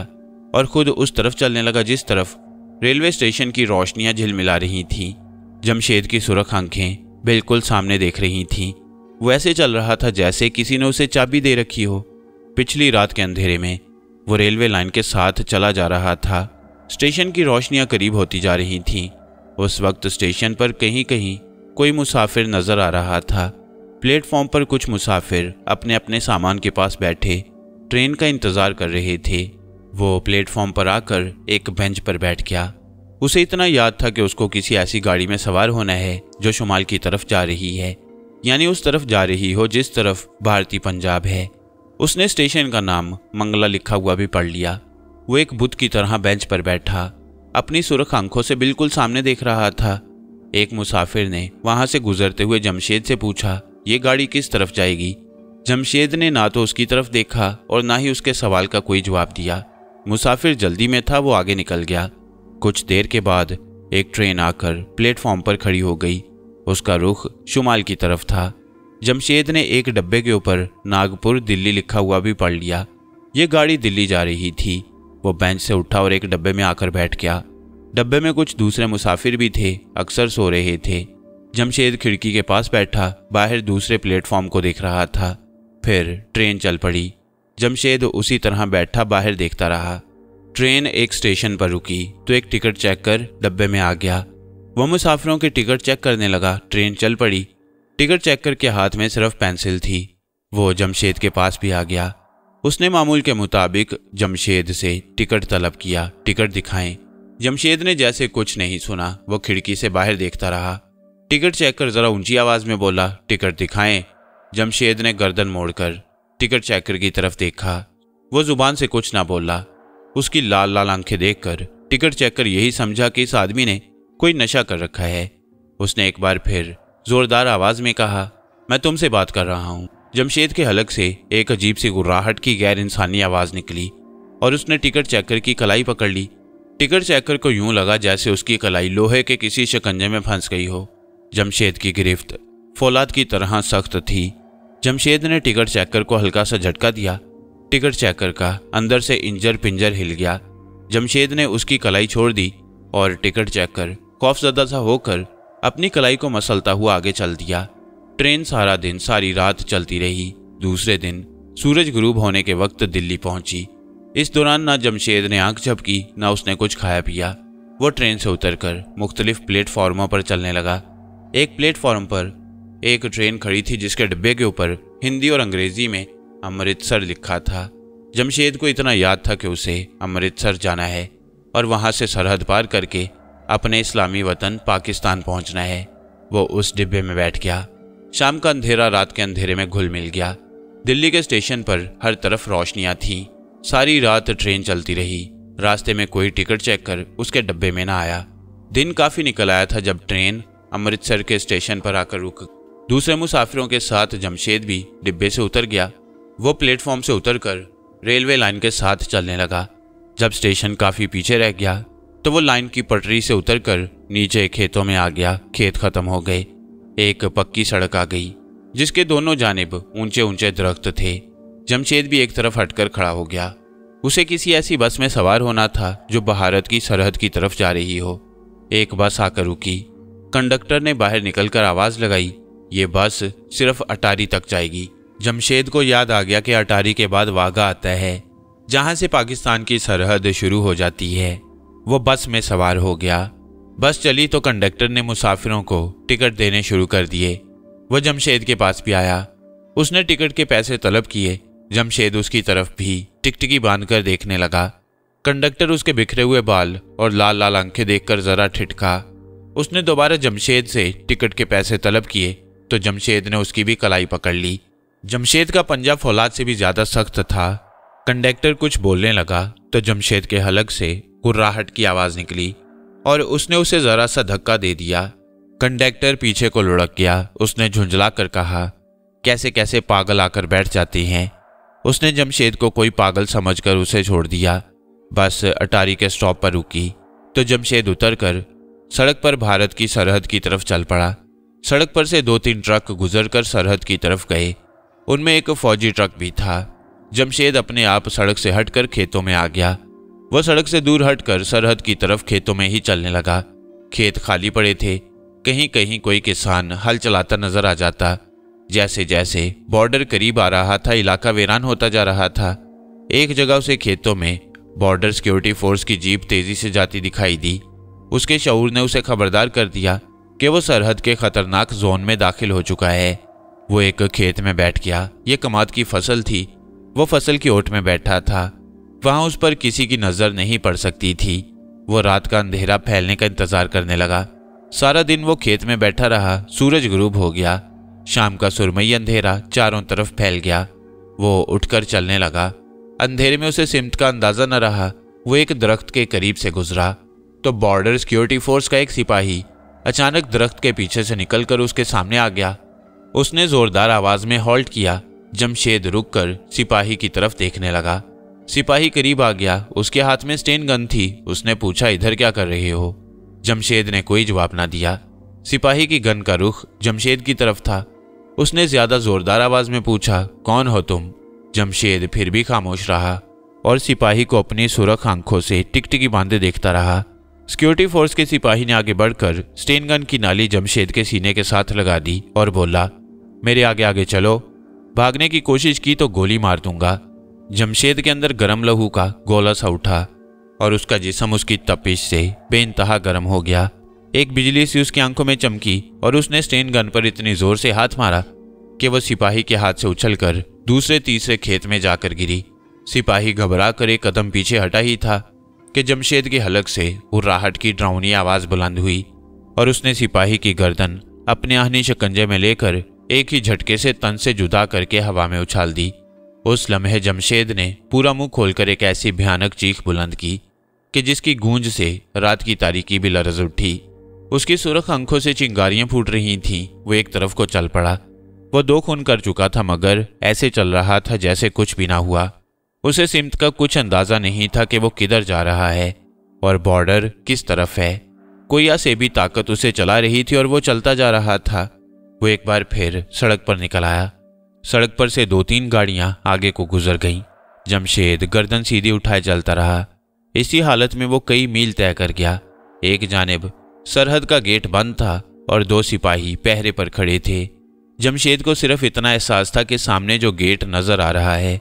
और खुद उस तरफ चलने लगा जिस तरफ रेलवे स्टेशन की रोशनियां झिलमिला रही थीं। जमशेद की सुर्ख आंखें बिल्कुल सामने देख रही थीं। वो ऐसे चल रहा था जैसे किसी ने उसे चाबी दे रखी हो। पिछली रात के अंधेरे में वो रेलवे लाइन के साथ चला जा रहा था। स्टेशन की रोशनियाँ करीब होती जा रही थीं। उस वक्त स्टेशन पर कहीं कहीं कोई मुसाफिर नजर आ रहा था। प्लेटफॉर्म पर कुछ मुसाफिर अपने अपने सामान के पास बैठे ट्रेन का इंतज़ार कर रहे थे। वो प्लेटफॉर्म पर आकर एक बेंच पर बैठ गया। उसे इतना याद था कि उसको किसी ऐसी गाड़ी में सवार होना है जो शुमाल की तरफ जा रही है, यानी उस तरफ जा रही हो जिस तरफ भारतीय पंजाब है। उसने स्टेशन का नाम मंगला लिखा हुआ भी पढ़ लिया। वो एक बुत की तरह बेंच पर बैठा अपनी सुर्ख आंखों से बिल्कुल सामने देख रहा था। एक मुसाफिर ने वहां से गुजरते हुए जमशेद से पूछा, ये गाड़ी किस तरफ जाएगी? जमशेद ने ना तो उसकी तरफ देखा और ना ही उसके सवाल का कोई जवाब दिया। मुसाफिर जल्दी में था, वो आगे निकल गया। कुछ देर के बाद एक ट्रेन आकर प्लेटफॉर्म पर खड़ी हो गई। उसका रुख शुमाल की तरफ था। जमशेद ने एक डब्बे के ऊपर नागपुर दिल्ली लिखा हुआ भी पढ़ लिया। ये गाड़ी दिल्ली जा रही थी। वो बेंच से उठा और एक डब्बे में आकर बैठ गया। डब्बे में कुछ दूसरे मुसाफिर भी थे, अक्सर सो रहे थे। जमशेद खिड़की के पास बैठा बाहर दूसरे प्लेटफॉर्म को देख रहा था। फिर ट्रेन चल पड़ी। जमशेद उसी तरह बैठा बाहर देखता रहा। ट्रेन एक स्टेशन पर रुकी तो एक टिकट चेक कर डब्बे में आ गया। वह मुसाफिरों के टिकट चेक करने लगा। ट्रेन चल पड़ी। टिकट चेकर के हाथ में सिर्फ पेंसिल थी। वो जमशेद के पास भी आ गया। उसने मामूल के मुताबिक जमशेद से टिकट तलब किया। टिकट दिखाएं। जमशेद ने जैसे कुछ नहीं सुना। वो खिड़की से बाहर देखता रहा। टिकट चेकर जरा ऊंची आवाज में बोला, टिकट दिखाएं। जमशेद ने गर्दन मोड़कर टिकट चेकर की तरफ देखा। वो जुबान से कुछ ना बोला। उसकी लाल लाल आंखें देखकर टिकट चेकर यही समझा कि इस आदमी ने कोई नशा कर रखा है। उसने एक बार फिर जोरदार आवाज में कहा, मैं तुमसे बात कर रहा हूँ। जमशेद के हलक से एक अजीब सी गुर्राहट की गैर इंसानी आवाज निकली और उसने टिकट चेकर की कलाई पकड़ ली। टिकट चेकर को यूं लगा जैसे उसकी कलाई लोहे के किसी शिकंजे में फंस गई हो। जमशेद की गिरफ्त फौलाद की तरह सख्त थी। जमशेद ने टिकट चेकर को हल्का सा झटका दिया। टिकट चेकर का अंदर से इंजर पिंजर हिल गया। जमशेद ने उसकी कलाई छोड़ दी और टिकट चेकर खौफजदा सा होकर अपनी कलाई को मसलता हुआ आगे चल दिया। ट्रेन सारा दिन सारी रात चलती रही। दूसरे दिन सूरज गुरूब होने के वक्त दिल्ली पहुंची। इस दौरान ना जमशेद ने आंख झपकी ना उसने कुछ खाया पिया। वो ट्रेन से उतरकर मुख्तलिफ प्लेटफॉर्मों पर चलने लगा। एक प्लेटफॉर्म पर एक ट्रेन खड़ी थी जिसके डिब्बे के ऊपर हिंदी और अंग्रेजी में अमृतसर लिखा था। जमशेद को इतना याद था कि उसे अमृतसर जाना है और वहाँ से सरहद पार करके अपने इस्लामी वतन पाकिस्तान पहुँचना है। वो उस डिब्बे में बैठ गया। शाम का अंधेरा रात के अंधेरे में घुल मिल गया। दिल्ली के स्टेशन पर हर तरफ रोशनियां थीं। सारी रात ट्रेन चलती रही। रास्ते में कोई टिकट चेकर उसके डब्बे में ना आया। दिन काफ़ी निकल आया था जब ट्रेन अमृतसर के स्टेशन पर आकर रुक। दूसरे मुसाफिरों के साथ जमशेद भी डिब्बे से उतर गया। वो प्लेटफॉर्म से उतरकर रेलवे लाइन के साथ चलने लगा। जब स्टेशन काफ़ी पीछे रह गया तो वो लाइन की पटरी से उतरकर नीचे खेतों में आ गया। खेत खत्म हो गए। एक पक्की सड़क आ गई जिसके दोनों जानिब ऊंचे ऊंचे दरख्त थे। जमशेद भी एक तरफ हटकर खड़ा हो गया। उसे किसी ऐसी बस में सवार होना था जो भारत की सरहद की तरफ जा रही हो। एक बस आकर रुकी। कंडक्टर ने बाहर निकलकर आवाज़ लगाई, ये बस सिर्फ अटारी तक जाएगी। जमशेद को याद आ गया कि अटारी के बाद वाघा आता है जहाँ से पाकिस्तान की सरहद शुरू हो जाती है। वो बस में सवार हो गया। बस चली तो कंडक्टर ने मुसाफिरों को टिकट देने शुरू कर दिए। वह जमशेद के पास भी आया। उसने टिकट के पैसे तलब किए। जमशेद उसकी तरफ भी टिकटिकी बांधकर देखने लगा। कंडक्टर उसके बिखरे हुए बाल और लाल लाल आंखें देखकर जरा ठिठका। उसने दोबारा जमशेद से टिकट के पैसे तलब किए तो जमशेद ने उसकी भी कलाई पकड़ ली। जमशेद का पंजा फौलाद से भी ज़्यादा सख्त था। कंडक्टर कुछ बोलने लगा तो जमशेद के हलक से गुर्राहट की आवाज़ निकली और उसने उसे ज़रा सा धक्का दे दिया। कंडक्टर पीछे को लुढ़क गया। उसने झुंझला कर कहा, कैसे कैसे पागल आकर बैठ जाते हैं। उसने जमशेद को कोई पागल समझकर उसे छोड़ दिया। बस अटारी के स्टॉप पर रुकी तो जमशेद उतरकर सड़क पर भारत की सरहद की तरफ चल पड़ा। सड़क पर से 2-3 ट्रक गुजरकर सरहद की तरफ गए। उनमें एक फौजी ट्रक भी था। जमशेद अपने आप सड़क से हटकर खेतों में आ गया। वह सड़क से दूर हटकर सरहद की तरफ खेतों में ही चलने लगा। खेत खाली पड़े थे। कहीं कहीं कोई किसान हल चलाता नजर आ जाता। जैसे जैसे बॉर्डर करीब आ रहा था इलाका वीरान होता जा रहा था। एक जगह उसे खेतों में बॉर्डर सिक्योरिटी फोर्स की जीप तेजी से जाती दिखाई दी। उसके शऊर ने उसे खबरदार कर दिया कि वो सरहद के खतरनाक जोन में दाखिल हो चुका है। वो एक खेत में बैठ गया। ये कमाद की फसल थी। वो फसल की ओट में बैठा था। वहाँ उस पर किसी की नज़र नहीं पड़ सकती थी। वो रात का अंधेरा फैलने का इंतज़ार करने लगा। सारा दिन वो खेत में बैठा रहा। सूरज गुरूब हो गया। शाम का सुरमई अंधेरा चारों तरफ फैल गया। वो उठकर चलने लगा। अंधेरे में उसे सिमत का अंदाज़ा न रहा। वो एक दरख्त के करीब से गुजरा तो बॉर्डर सिक्योरिटी फोर्स का एक सिपाही अचानक दरख्त के पीछे से निकल कर उसके सामने आ गया। उसने ज़ोरदार आवाज़ में हॉल्ट किया। जमशेद रुक कर सिपाही की तरफ देखने लगा। सिपाही करीब आ गया। उसके हाथ में स्टेन गन थी। उसने पूछा, इधर क्या कर रहे हो। जमशेद ने कोई जवाब ना दिया। सिपाही की गन का रुख जमशेद की तरफ था। उसने ज्यादा जोरदार आवाज में पूछा, कौन हो तुम? जमशेद फिर भी खामोश रहा और सिपाही को अपनी सुरख आंखों से टिकटिकी बांधे देखता रहा। सिक्योरिटी फोर्स के सिपाही ने आगे बढ़कर स्टेन गन की नाली जमशेद के सीने के साथ लगा दी और बोला, मेरे आगे आगे चलो। भागने की कोशिश की तो गोली मार दूंगा। जमशेद के अंदर गर्म लहू का गोला सा उठा और उसका जिस्म उसकी तपिश से बेइंतहा गर्म हो गया। एक बिजली सी उसकी आंखों में चमकी और उसने स्टेन गन पर इतनी जोर से हाथ मारा कि वह सिपाही के हाथ से उछलकर दूसरे तीसरे खेत में जाकर गिरी। सिपाही घबरा कर एक कदम पीछे हटा ही था कि जमशेद की हलक से उर्राहट की डरावनी आवाज़ बुलंद हुई और उसने सिपाही की गर्दन अपने आहनी शिकंजे में लेकर एक ही झटके से तन से जुदा करके हवा में उछाल दी। उस लम्हे जमशेद ने पूरा मुंह खोलकर एक ऐसी भयानक चीख बुलंद की कि जिसकी गूंज से रात की तारीकी भी लरज़ उठी। उसकी सुर्ख आंखों से चिंगारियां फूट रही थीं। वो एक तरफ को चल पड़ा। वो दो खून कर चुका था मगर ऐसे चल रहा था जैसे कुछ भी ना हुआ। उसे सिमत का कुछ अंदाज़ा नहीं था कि वो किधर जा रहा है और बॉर्डर किस तरफ है। कोई असेबी ताकत उसे चला रही थी और वो चलता जा रहा था। वो एक बार फिर सड़क पर निकल आया। सड़क पर से दो तीन गाड़ियां आगे को गुजर गईं। जमशेद गर्दन सीधी उठाए चलता रहा। इसी हालत में वो कई मील तय कर गया। एक जानिब सरहद का गेट बंद था और दो सिपाही पहरे पर खड़े थे। जमशेद को सिर्फ इतना एहसास था कि सामने जो गेट नजर आ रहा है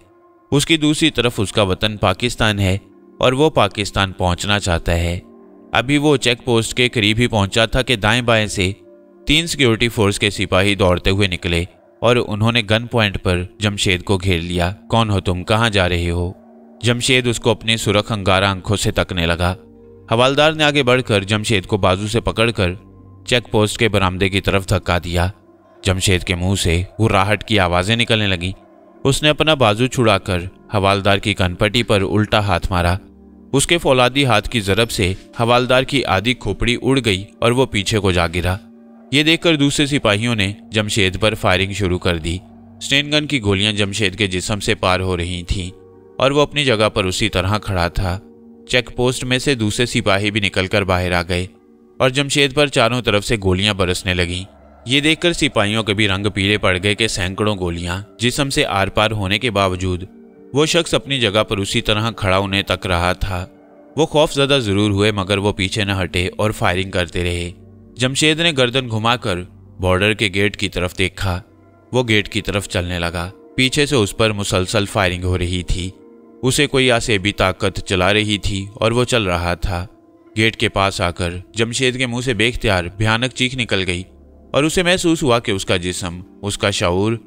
उसकी दूसरी तरफ उसका वतन पाकिस्तान है और वो पाकिस्तान पहुंचना चाहता है। अभी वो चेक पोस्ट के करीब ही पहुंचा था कि दाएं बाएं से तीन सिक्योरिटी फोर्स के सिपाही दौड़ते हुए निकले और उन्होंने गन पॉइंट पर जमशेद को घेर लिया। कौन हो तुम, कहाँ जा रहे हो? जमशेद उसको अपनी सुर्ख अंगारा आंखों से तकने लगा। हवालदार ने आगे बढ़कर जमशेद को बाजू से पकड़कर चेक पोस्ट के बरामदे की तरफ धक्का दिया। जमशेद के मुंह से हुर्राहट की आवाज़ें निकलने लगीं। उसने अपना बाजू छुड़ाकर हवालदार की कनपटी पर उल्टा हाथ मारा। उसके फौलादी हाथ की जरब से हवालदार की आधी खोपड़ी उड़ गई और वो पीछे को जा गिरा। ये देखकर दूसरे सिपाहियों ने जमशेद पर फायरिंग शुरू कर दी। स्टेनगन की गोलियां जमशेद के जिस्म से पार हो रही थीं और वो अपनी जगह पर उसी तरह खड़ा था। चेक पोस्ट में से दूसरे सिपाही भी निकलकर बाहर आ गए और जमशेद पर चारों तरफ से गोलियां बरसने लगीं। ये देखकर सिपाहियों के भी रंग पीले पड़ गए कि सैकड़ों गोलियां जिस्म से आर पार होने के बावजूद वो शख्स अपनी जगह पर उसी तरह खड़ा उन्हें तक रहा था। वो खौफजदा जरूर हुए मगर वो पीछे न हटे और फायरिंग करते रहे। जमशेद ने गर्दन घुमाकर बॉर्डर के गेट की तरफ देखा। वो गेट की तरफ चलने लगा। पीछे से उस पर मुसलसल फायरिंग हो रही थी। उसे कोई आसेबी ताकत चला रही थी और वो चल रहा था। गेट के पास आकर जमशेद के मुंह से बेख्तियार भयानक चीख निकल गई और उसे महसूस हुआ कि उसका जिस्म, उसका शऊर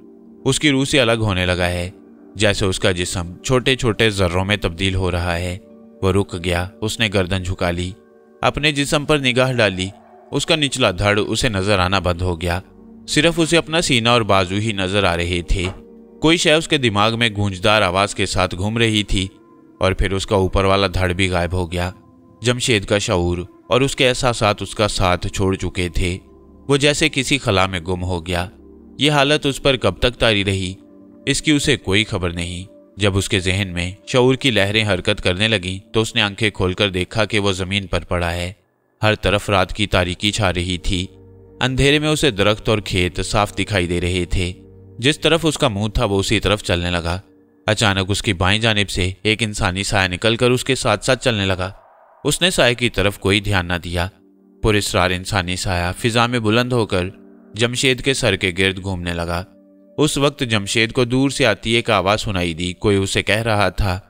उसकी रूह से अलग होने लगा है, जैसे उसका जिस्म छोटे छोटे जर्रों में तब्दील हो रहा है। वह रुक गया। उसने गर्दन झुका ली, अपने जिस्म पर निगाह डाली। उसका निचला धड़ उसे नजर आना बंद हो गया। सिर्फ उसे अपना सीना और बाजू ही नजर आ रहे थे। कोई शय उसके दिमाग में गूंजदार आवाज के साथ घूम रही थी और फिर उसका ऊपर वाला धड़ भी गायब हो गया। जमशेद का शऊर और उसके एहसासात उसका साथ छोड़ चुके थे। वो जैसे किसी खला में गुम हो गया। ये हालत उस पर कब तक तारी रही, इसकी उसे कोई खबर नहीं। जब उसके जहन में शऊर की लहरें हरकत करने लगीं तो उसने आंखें खोलकर देखा कि वह जमीन पर पड़ा है। हर तरफ रात की तारीकी छा रही थी। अंधेरे में उसे दरख्त और खेत साफ दिखाई दे रहे थे। जिस तरफ उसका मुंह था वो उसी तरफ चलने लगा। अचानक उसकी बाईं जानिब से एक इंसानी साया निकलकर उसके साथ साथ चलने लगा। उसने साये की तरफ कोई ध्यान न दिया। पुरस्रार इंसानी साया फिजा में बुलंद होकर जमशेद के सर के गिर्द घूमने लगा। उस वक्त जमशेद को दूर से आती एक आवाज़ सुनाई दी। कोई उसे कह रहा था,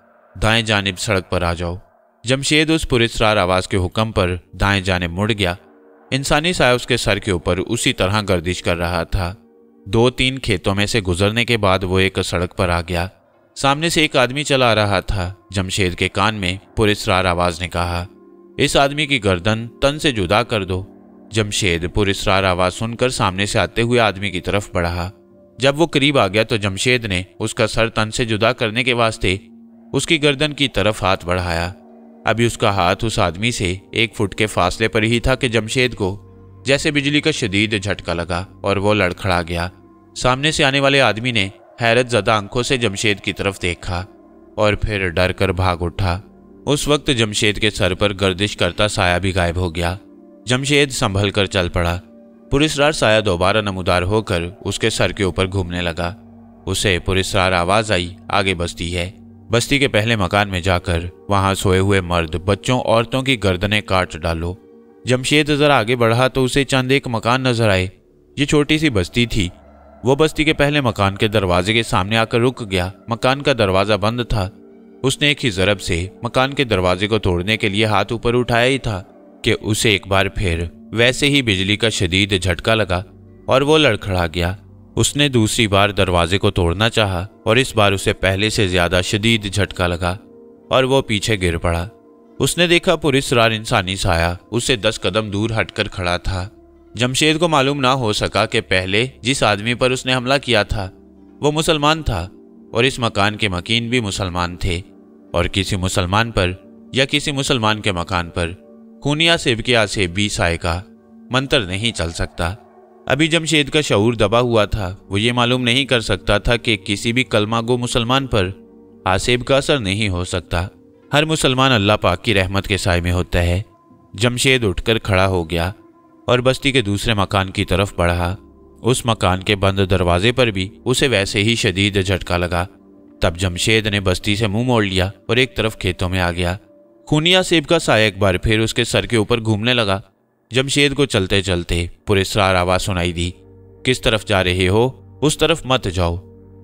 दाएं जानिब सड़क पर आ जाओ। जमशेद उस पुरस्रार आवाज़ के हुक्म पर दाएं जानिब मुड़ गया। इंसानी साया उसके सर के ऊपर उसी तरह गर्दिश कर रहा था। दो तीन खेतों में से गुजरने के बाद वो एक सड़क पर आ गया। सामने से एक आदमी चला आ रहा था। जमशेद के कान में पुरस्रार आवाज़ ने कहा, इस आदमी की गर्दन तन से जुदा कर दो। जमशेद पुरस्रार आवाज़ सुनकर सामने से आते हुए आदमी की तरफ बढ़ा। जब वो करीब आ गया तो जमशेद ने उसका सर तन से जुदा करने के वास्ते उसकी गर्दन की तरफ हाथ बढ़ाया। अभी उसका हाथ उस आदमी से 1 फुट के फासले पर ही था कि जमशेद को जैसे बिजली का शदीद झटका लगा और वो लड़खड़ा गया। सामने से आने वाले आदमी ने हैरत ज़दा आंखों से जमशेद की तरफ देखा और फिर डर कर भाग उठा। उस वक्त जमशेद के सर पर गर्दिश करता साया भी गायब हो गया। जमशेद संभल कर चल पड़ा। पुलिसरार साया दोबारा नमूदार होकर उसके सर के ऊपर घूमने लगा। उसे पुलिसरार आवाज आई, आगे बस्ती है। बस्ती के पहले मकान में जाकर वहां सोए हुए मर्द, बच्चों, औरतों की गर्दनें काट डालो। जमशेद जरा आगे बढ़ा तो उसे चंद एक मकान नजर आए। ये छोटी सी बस्ती थी। वो बस्ती के पहले मकान के दरवाजे के सामने आकर रुक गया। मकान का दरवाजा बंद था। उसने एक ही जरब से मकान के दरवाजे को तोड़ने के लिए हाथ ऊपर उठाया ही था कि उसे एक बार फिर वैसे ही बिजली का शदीद झटका लगा और वो लड़खड़ा गया। उसने दूसरी बार दरवाजे को तोड़ना चाहा और इस बार उसे पहले से ज्यादा शदीद झटका लगा और वो पीछे गिर पड़ा। उसने देखा पुलिसरार इंसानी साया उसे 10 कदम दूर हटकर खड़ा था। जमशेद को मालूम ना हो सका कि पहले जिस आदमी पर उसने हमला किया था वो मुसलमान था और इस मकान के मकीन भी मुसलमान थे और किसी मुसलमान पर या किसी मुसलमान के मकान पर खूनी आसेब के आसेबी साए का मंतर नहीं चल सकता। अभी जमशेद का शऊर दबा हुआ था। वो ये मालूम नहीं कर सकता था कि किसी भी कलमा गो मुसलमान पर आसेब का असर नहीं हो सकता। हर मुसलमान अल्लाह पाक की रहमत के साए में होता है। जमशेद उठकर खड़ा हो गया और बस्ती के दूसरे मकान की तरफ बढ़ा। उस मकान के बंद दरवाजे पर भी उसे वैसे ही शदीद झटका लगा। तब जमशेद ने बस्ती से मुंह मोड़ लिया और एक तरफ खेतों में आ गया। खूनी आसेब का साया एक बार फिर उसके सर के ऊपर घूमने लगा। जमशेद को चलते चलते पुलिसरार आवाज सुनाई दी, किस तरफ जा रहे हो, उस तरफ मत जाओ।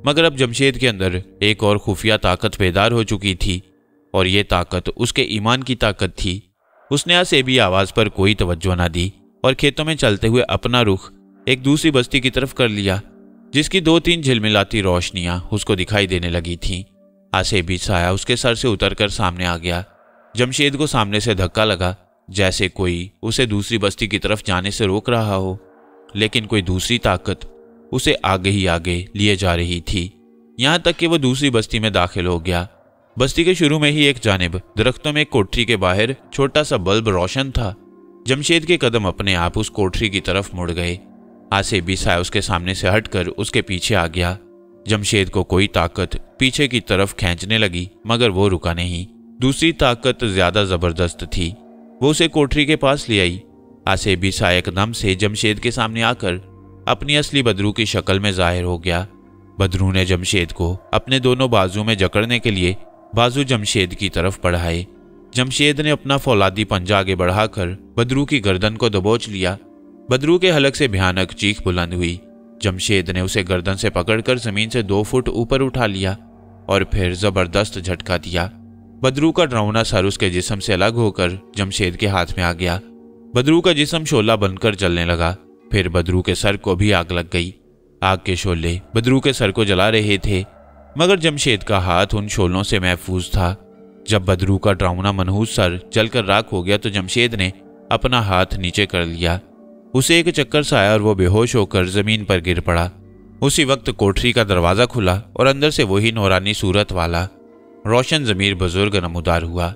मगर अब जमशेद के अंदर एक और खुफिया ताकत बेदार हो चुकी थी और ये ताकत उसके ईमान की ताकत थी। उसने आसेबी आवाज़ पर कोई तवज्जो ना दी और खेतों में चलते हुए अपना रुख एक दूसरी बस्ती की तरफ कर लिया जिसकी 2-3 झिलमिलाती रोशनियां उसको दिखाई देने लगी थीं। आसेबी साया उसके सर से उतरकर सामने आ गया। जमशेद को सामने से धक्का लगा, जैसे कोई उसे दूसरी बस्ती की तरफ जाने से रोक रहा हो, लेकिन कोई दूसरी ताकत उसे आगे ही आगे लिए जा रही थी, यहाँ तक कि वो दूसरी बस्ती में दाखिल हो गया। बस्ती के शुरू में ही एक जानिब दरख्तों में कोठरी के बाहर छोटा सा बल्ब रोशन था। जमशेद के कदम अपने आप उस कोठरी की तरफ मुड़ गए। आसेबी साया उसके सामने से हटकर उसके पीछे आ गया। जमशेद को कोई ताकत पीछे की तरफ खींचने लगी, मगर वो रुका नहीं। दूसरी ताकत ज्यादा जबरदस्त थी। वो उसे कोठरी के पास ले आई। आसेबी साया एकदम से जमशेद के सामने आकर अपनी असली बदरू की शक्ल में जाहिर हो गया। बदरू ने जमशेद को अपने दोनों बाजू में जकड़ने के लिए बाजू जमशेद की तरफ बढ़ाए। जमशेद ने अपना फौलादी पंजा आगे बढ़ाकर बदरू की गर्दन को दबोच लिया। बदरू के हलक से भयानक चीख बुलंद हुई। जमशेद ने उसे गर्दन से पकड़कर जमीन से 2 फुट ऊपर उठा लिया और फिर जबरदस्त झटका दिया। बदरू का डरावना सर उसके जिस्म से अलग होकर जमशेद के हाथ में आ गया। बदरू का जिस्म शोला बनकर जलने लगा। फिर बदरू के सर को भी आग लग गई। आग के शोले बदरू के सर को जला रहे थे, मगर जमशेद का हाथ उन शोलों से महफूज था। जब बदरू का डरावना मनहूस सर जलकर राख हो गया तो जमशेद ने अपना हाथ नीचे कर लिया। उसे एक चक्कर सा आया और वो बेहोश होकर जमीन पर गिर पड़ा। उसी वक्त कोठरी का दरवाज़ा खुला और अंदर से वही नौरानी सूरत वाला रोशन ज़मीर बुजुर्ग नमूदार हुआ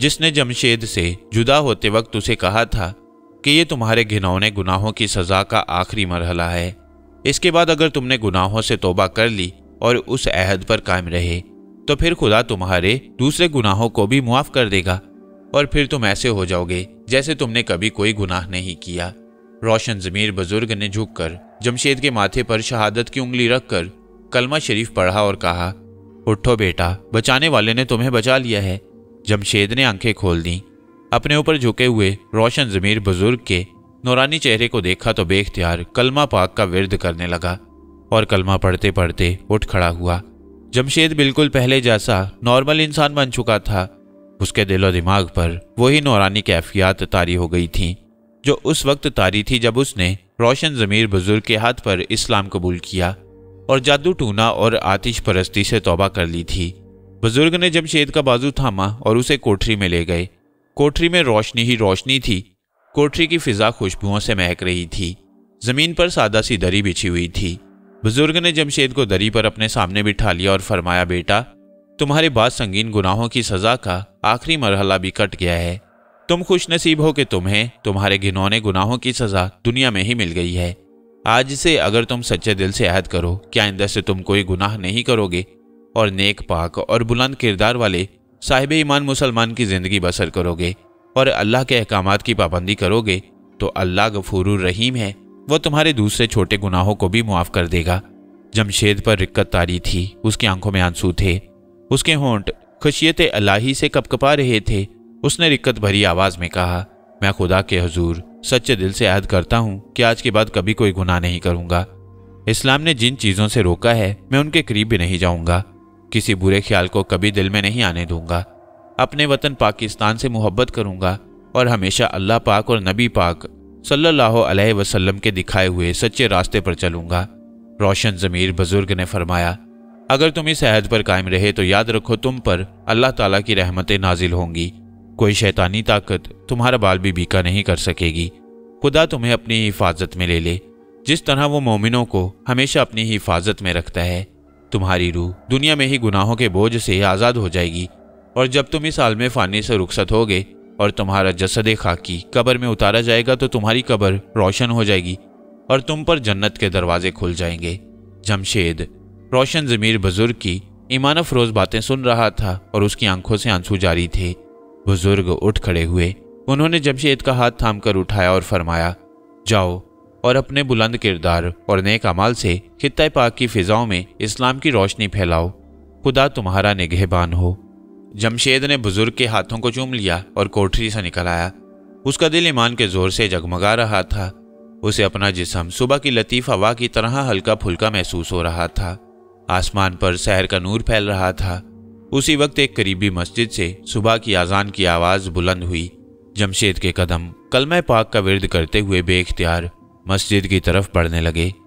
जिसने जमशेद से जुदा होते वक्त उसे कहा था कि ये तुम्हारे घिनौने गुनाहों की सज़ा का आखिरी मरहला है। इसके बाद अगर तुमने गुनाहों से तोबा कर ली और उस अहद पर कायम रहे तो फिर खुदा तुम्हारे दूसरे गुनाहों को भी मुआफ़ कर देगा और फिर तुम ऐसे हो जाओगे जैसे तुमने कभी कोई गुनाह नहीं किया। रोशन ज़मीर बुजुर्ग ने झुककर जमशेद के माथे पर शहादत की उंगली रखकर कलमा शरीफ पढ़ा और कहा, उठो बेटा, बचाने वाले ने तुम्हें बचा लिया है। जमशेद ने आंखें खोल दीं। अपने ऊपर झुके हुए रोशन ज़मीर बुजुर्ग के नौरानी चेहरे को देखा तो बेख्तियार कलमा पाक का विर्द करने लगा और कलमा पढ़ते पढ़ते उठ खड़ा हुआ। जमशेद बिल्कुल पहले जैसा नॉर्मल इंसान बन चुका था। उसके दिलो दिमाग पर वही नौरानी कैफियत तारी हो गई थी जो उस वक्त तारी थी जब उसने रोशन ज़मीर बुजुर्ग के हाथ पर इस्लाम कबूल किया और जादू टूना और आतिश परस्ती से तौबा कर ली थी। बुजुर्ग ने जमशेद का बाजू थामा और उसे कोठरी में ले गए। कोठरी में रोशनी ही रोशनी थी। कोठरी की फिजा खुशबुओं से महक रही थी। जमीन पर सादा सी दरी बिछी हुई थी। बुजुर्ग ने जमशेद को दरी पर अपने सामने बिठा लिया और फरमाया, बेटा, तुम्हारे बाद संगीन गुनाहों की सज़ा का आखिरी मरहला भी कट गया है। तुम खुशनसीब हो कि तुम्हें तुम्हारे घिनौने गुनाहों की सज़ा दुनिया में ही मिल गई है। आज से अगर तुम सच्चे दिल से अहद करो कि आइंदा से तुम कोई गुनाह नहीं करोगे और नेक पाक और बुलंद किरदार वाले साहिब ईमान मुसलमान की ज़िंदगी बसर करोगे और अल्लाह के अहकामात की पाबंदी करोगे तो अल्लाह गफूरुर रहीम है, वह तुम्हारे दूसरे छोटे गुनाहों को भी मुआफ़ कर देगा। जमशेद पर रिक्कत तारी थी, उसकी आंखों में आंसू थे, उसके होंठ खशियत अल्लाही से कपकपा रहे थे। उसने रिक्कत भरी आवाज़ में कहा, मैं खुदा के हुजूर सच्चे दिल से याद करता हूँ कि आज के बाद कभी कोई गुनाह नहीं करूँगा। इस्लाम ने जिन चीज़ों से रोका है मैं उनके करीब भी नहीं जाऊँगा, किसी बुरे ख्याल को कभी दिल में नहीं आने दूंगा। अपने वतन पाकिस्तान से मोहब्बत करूँगा और हमेशा अल्लाह पाक और नबी पाक सल्लल्लाहु अलैहि वसल्लम के दिखाए हुए सच्चे रास्ते पर चलूँगा। रोशन ज़मीर बुज़ुर्ग ने फरमाया, अगर तुम इस अहद पर कायम रहे तो याद रखो तुम पर अल्लाह ताला की रहमतें नाजिल होंगी, कोई शैतानी ताकत तुम्हारा बाल भी बीका नहीं कर सकेगी। खुदा तुम्हें अपनी हिफाजत में ले ले, जिस तरह वो मोमिनों को हमेशा अपनी हिफाजत में रखता है। तुम्हारी रूह दुनिया में ही गुनाहों के बोझ से आज़ाद हो जाएगी, और जब तुम इस आलम फ़ानी से रुखसत होगे और तुम्हारा जसद खाकी कब्र में उतारा जाएगा तो तुम्हारी कब्र रोशन हो जाएगी और तुम पर जन्नत के दरवाजे खुल जाएंगे। जमशेद रोशन ज़मीर बुज़ुर्ग की ईमान अफरोज़ बातें सुन रहा था और उसकी आंखों से आंसू जारी थे। बुज़ुर्ग उठ खड़े हुए, उन्होंने जमशेद का हाथ थामकर उठाया और फरमाया, जाओ और अपने बुलंद किरदार और नेक अमाल से खित्ता पाक की फ़िज़ाओं में इस्लाम की रोशनी फैलाओ, खुदा तुम्हारा निगहबान हो। जमशेद ने बुज़ुर्ग के हाथों को चूम लिया और कोठरी से निकल आया। उसका दिल ईमान के ज़ोर से जगमगा रहा था, उसे अपना जिस्म सुबह की लतीफ़ हवा की तरह हल्का फुल्का महसूस हो रहा था। आसमान पर शहर का नूर फैल रहा था। उसी वक्त एक करीबी मस्जिद से सुबह की आज़ान की आवाज़ बुलंद हुई। जमशेद के कदम कलमा पाक का विर्द करते हुए बेख्तियार मस्जिद की तरफ बढ़ने लगे।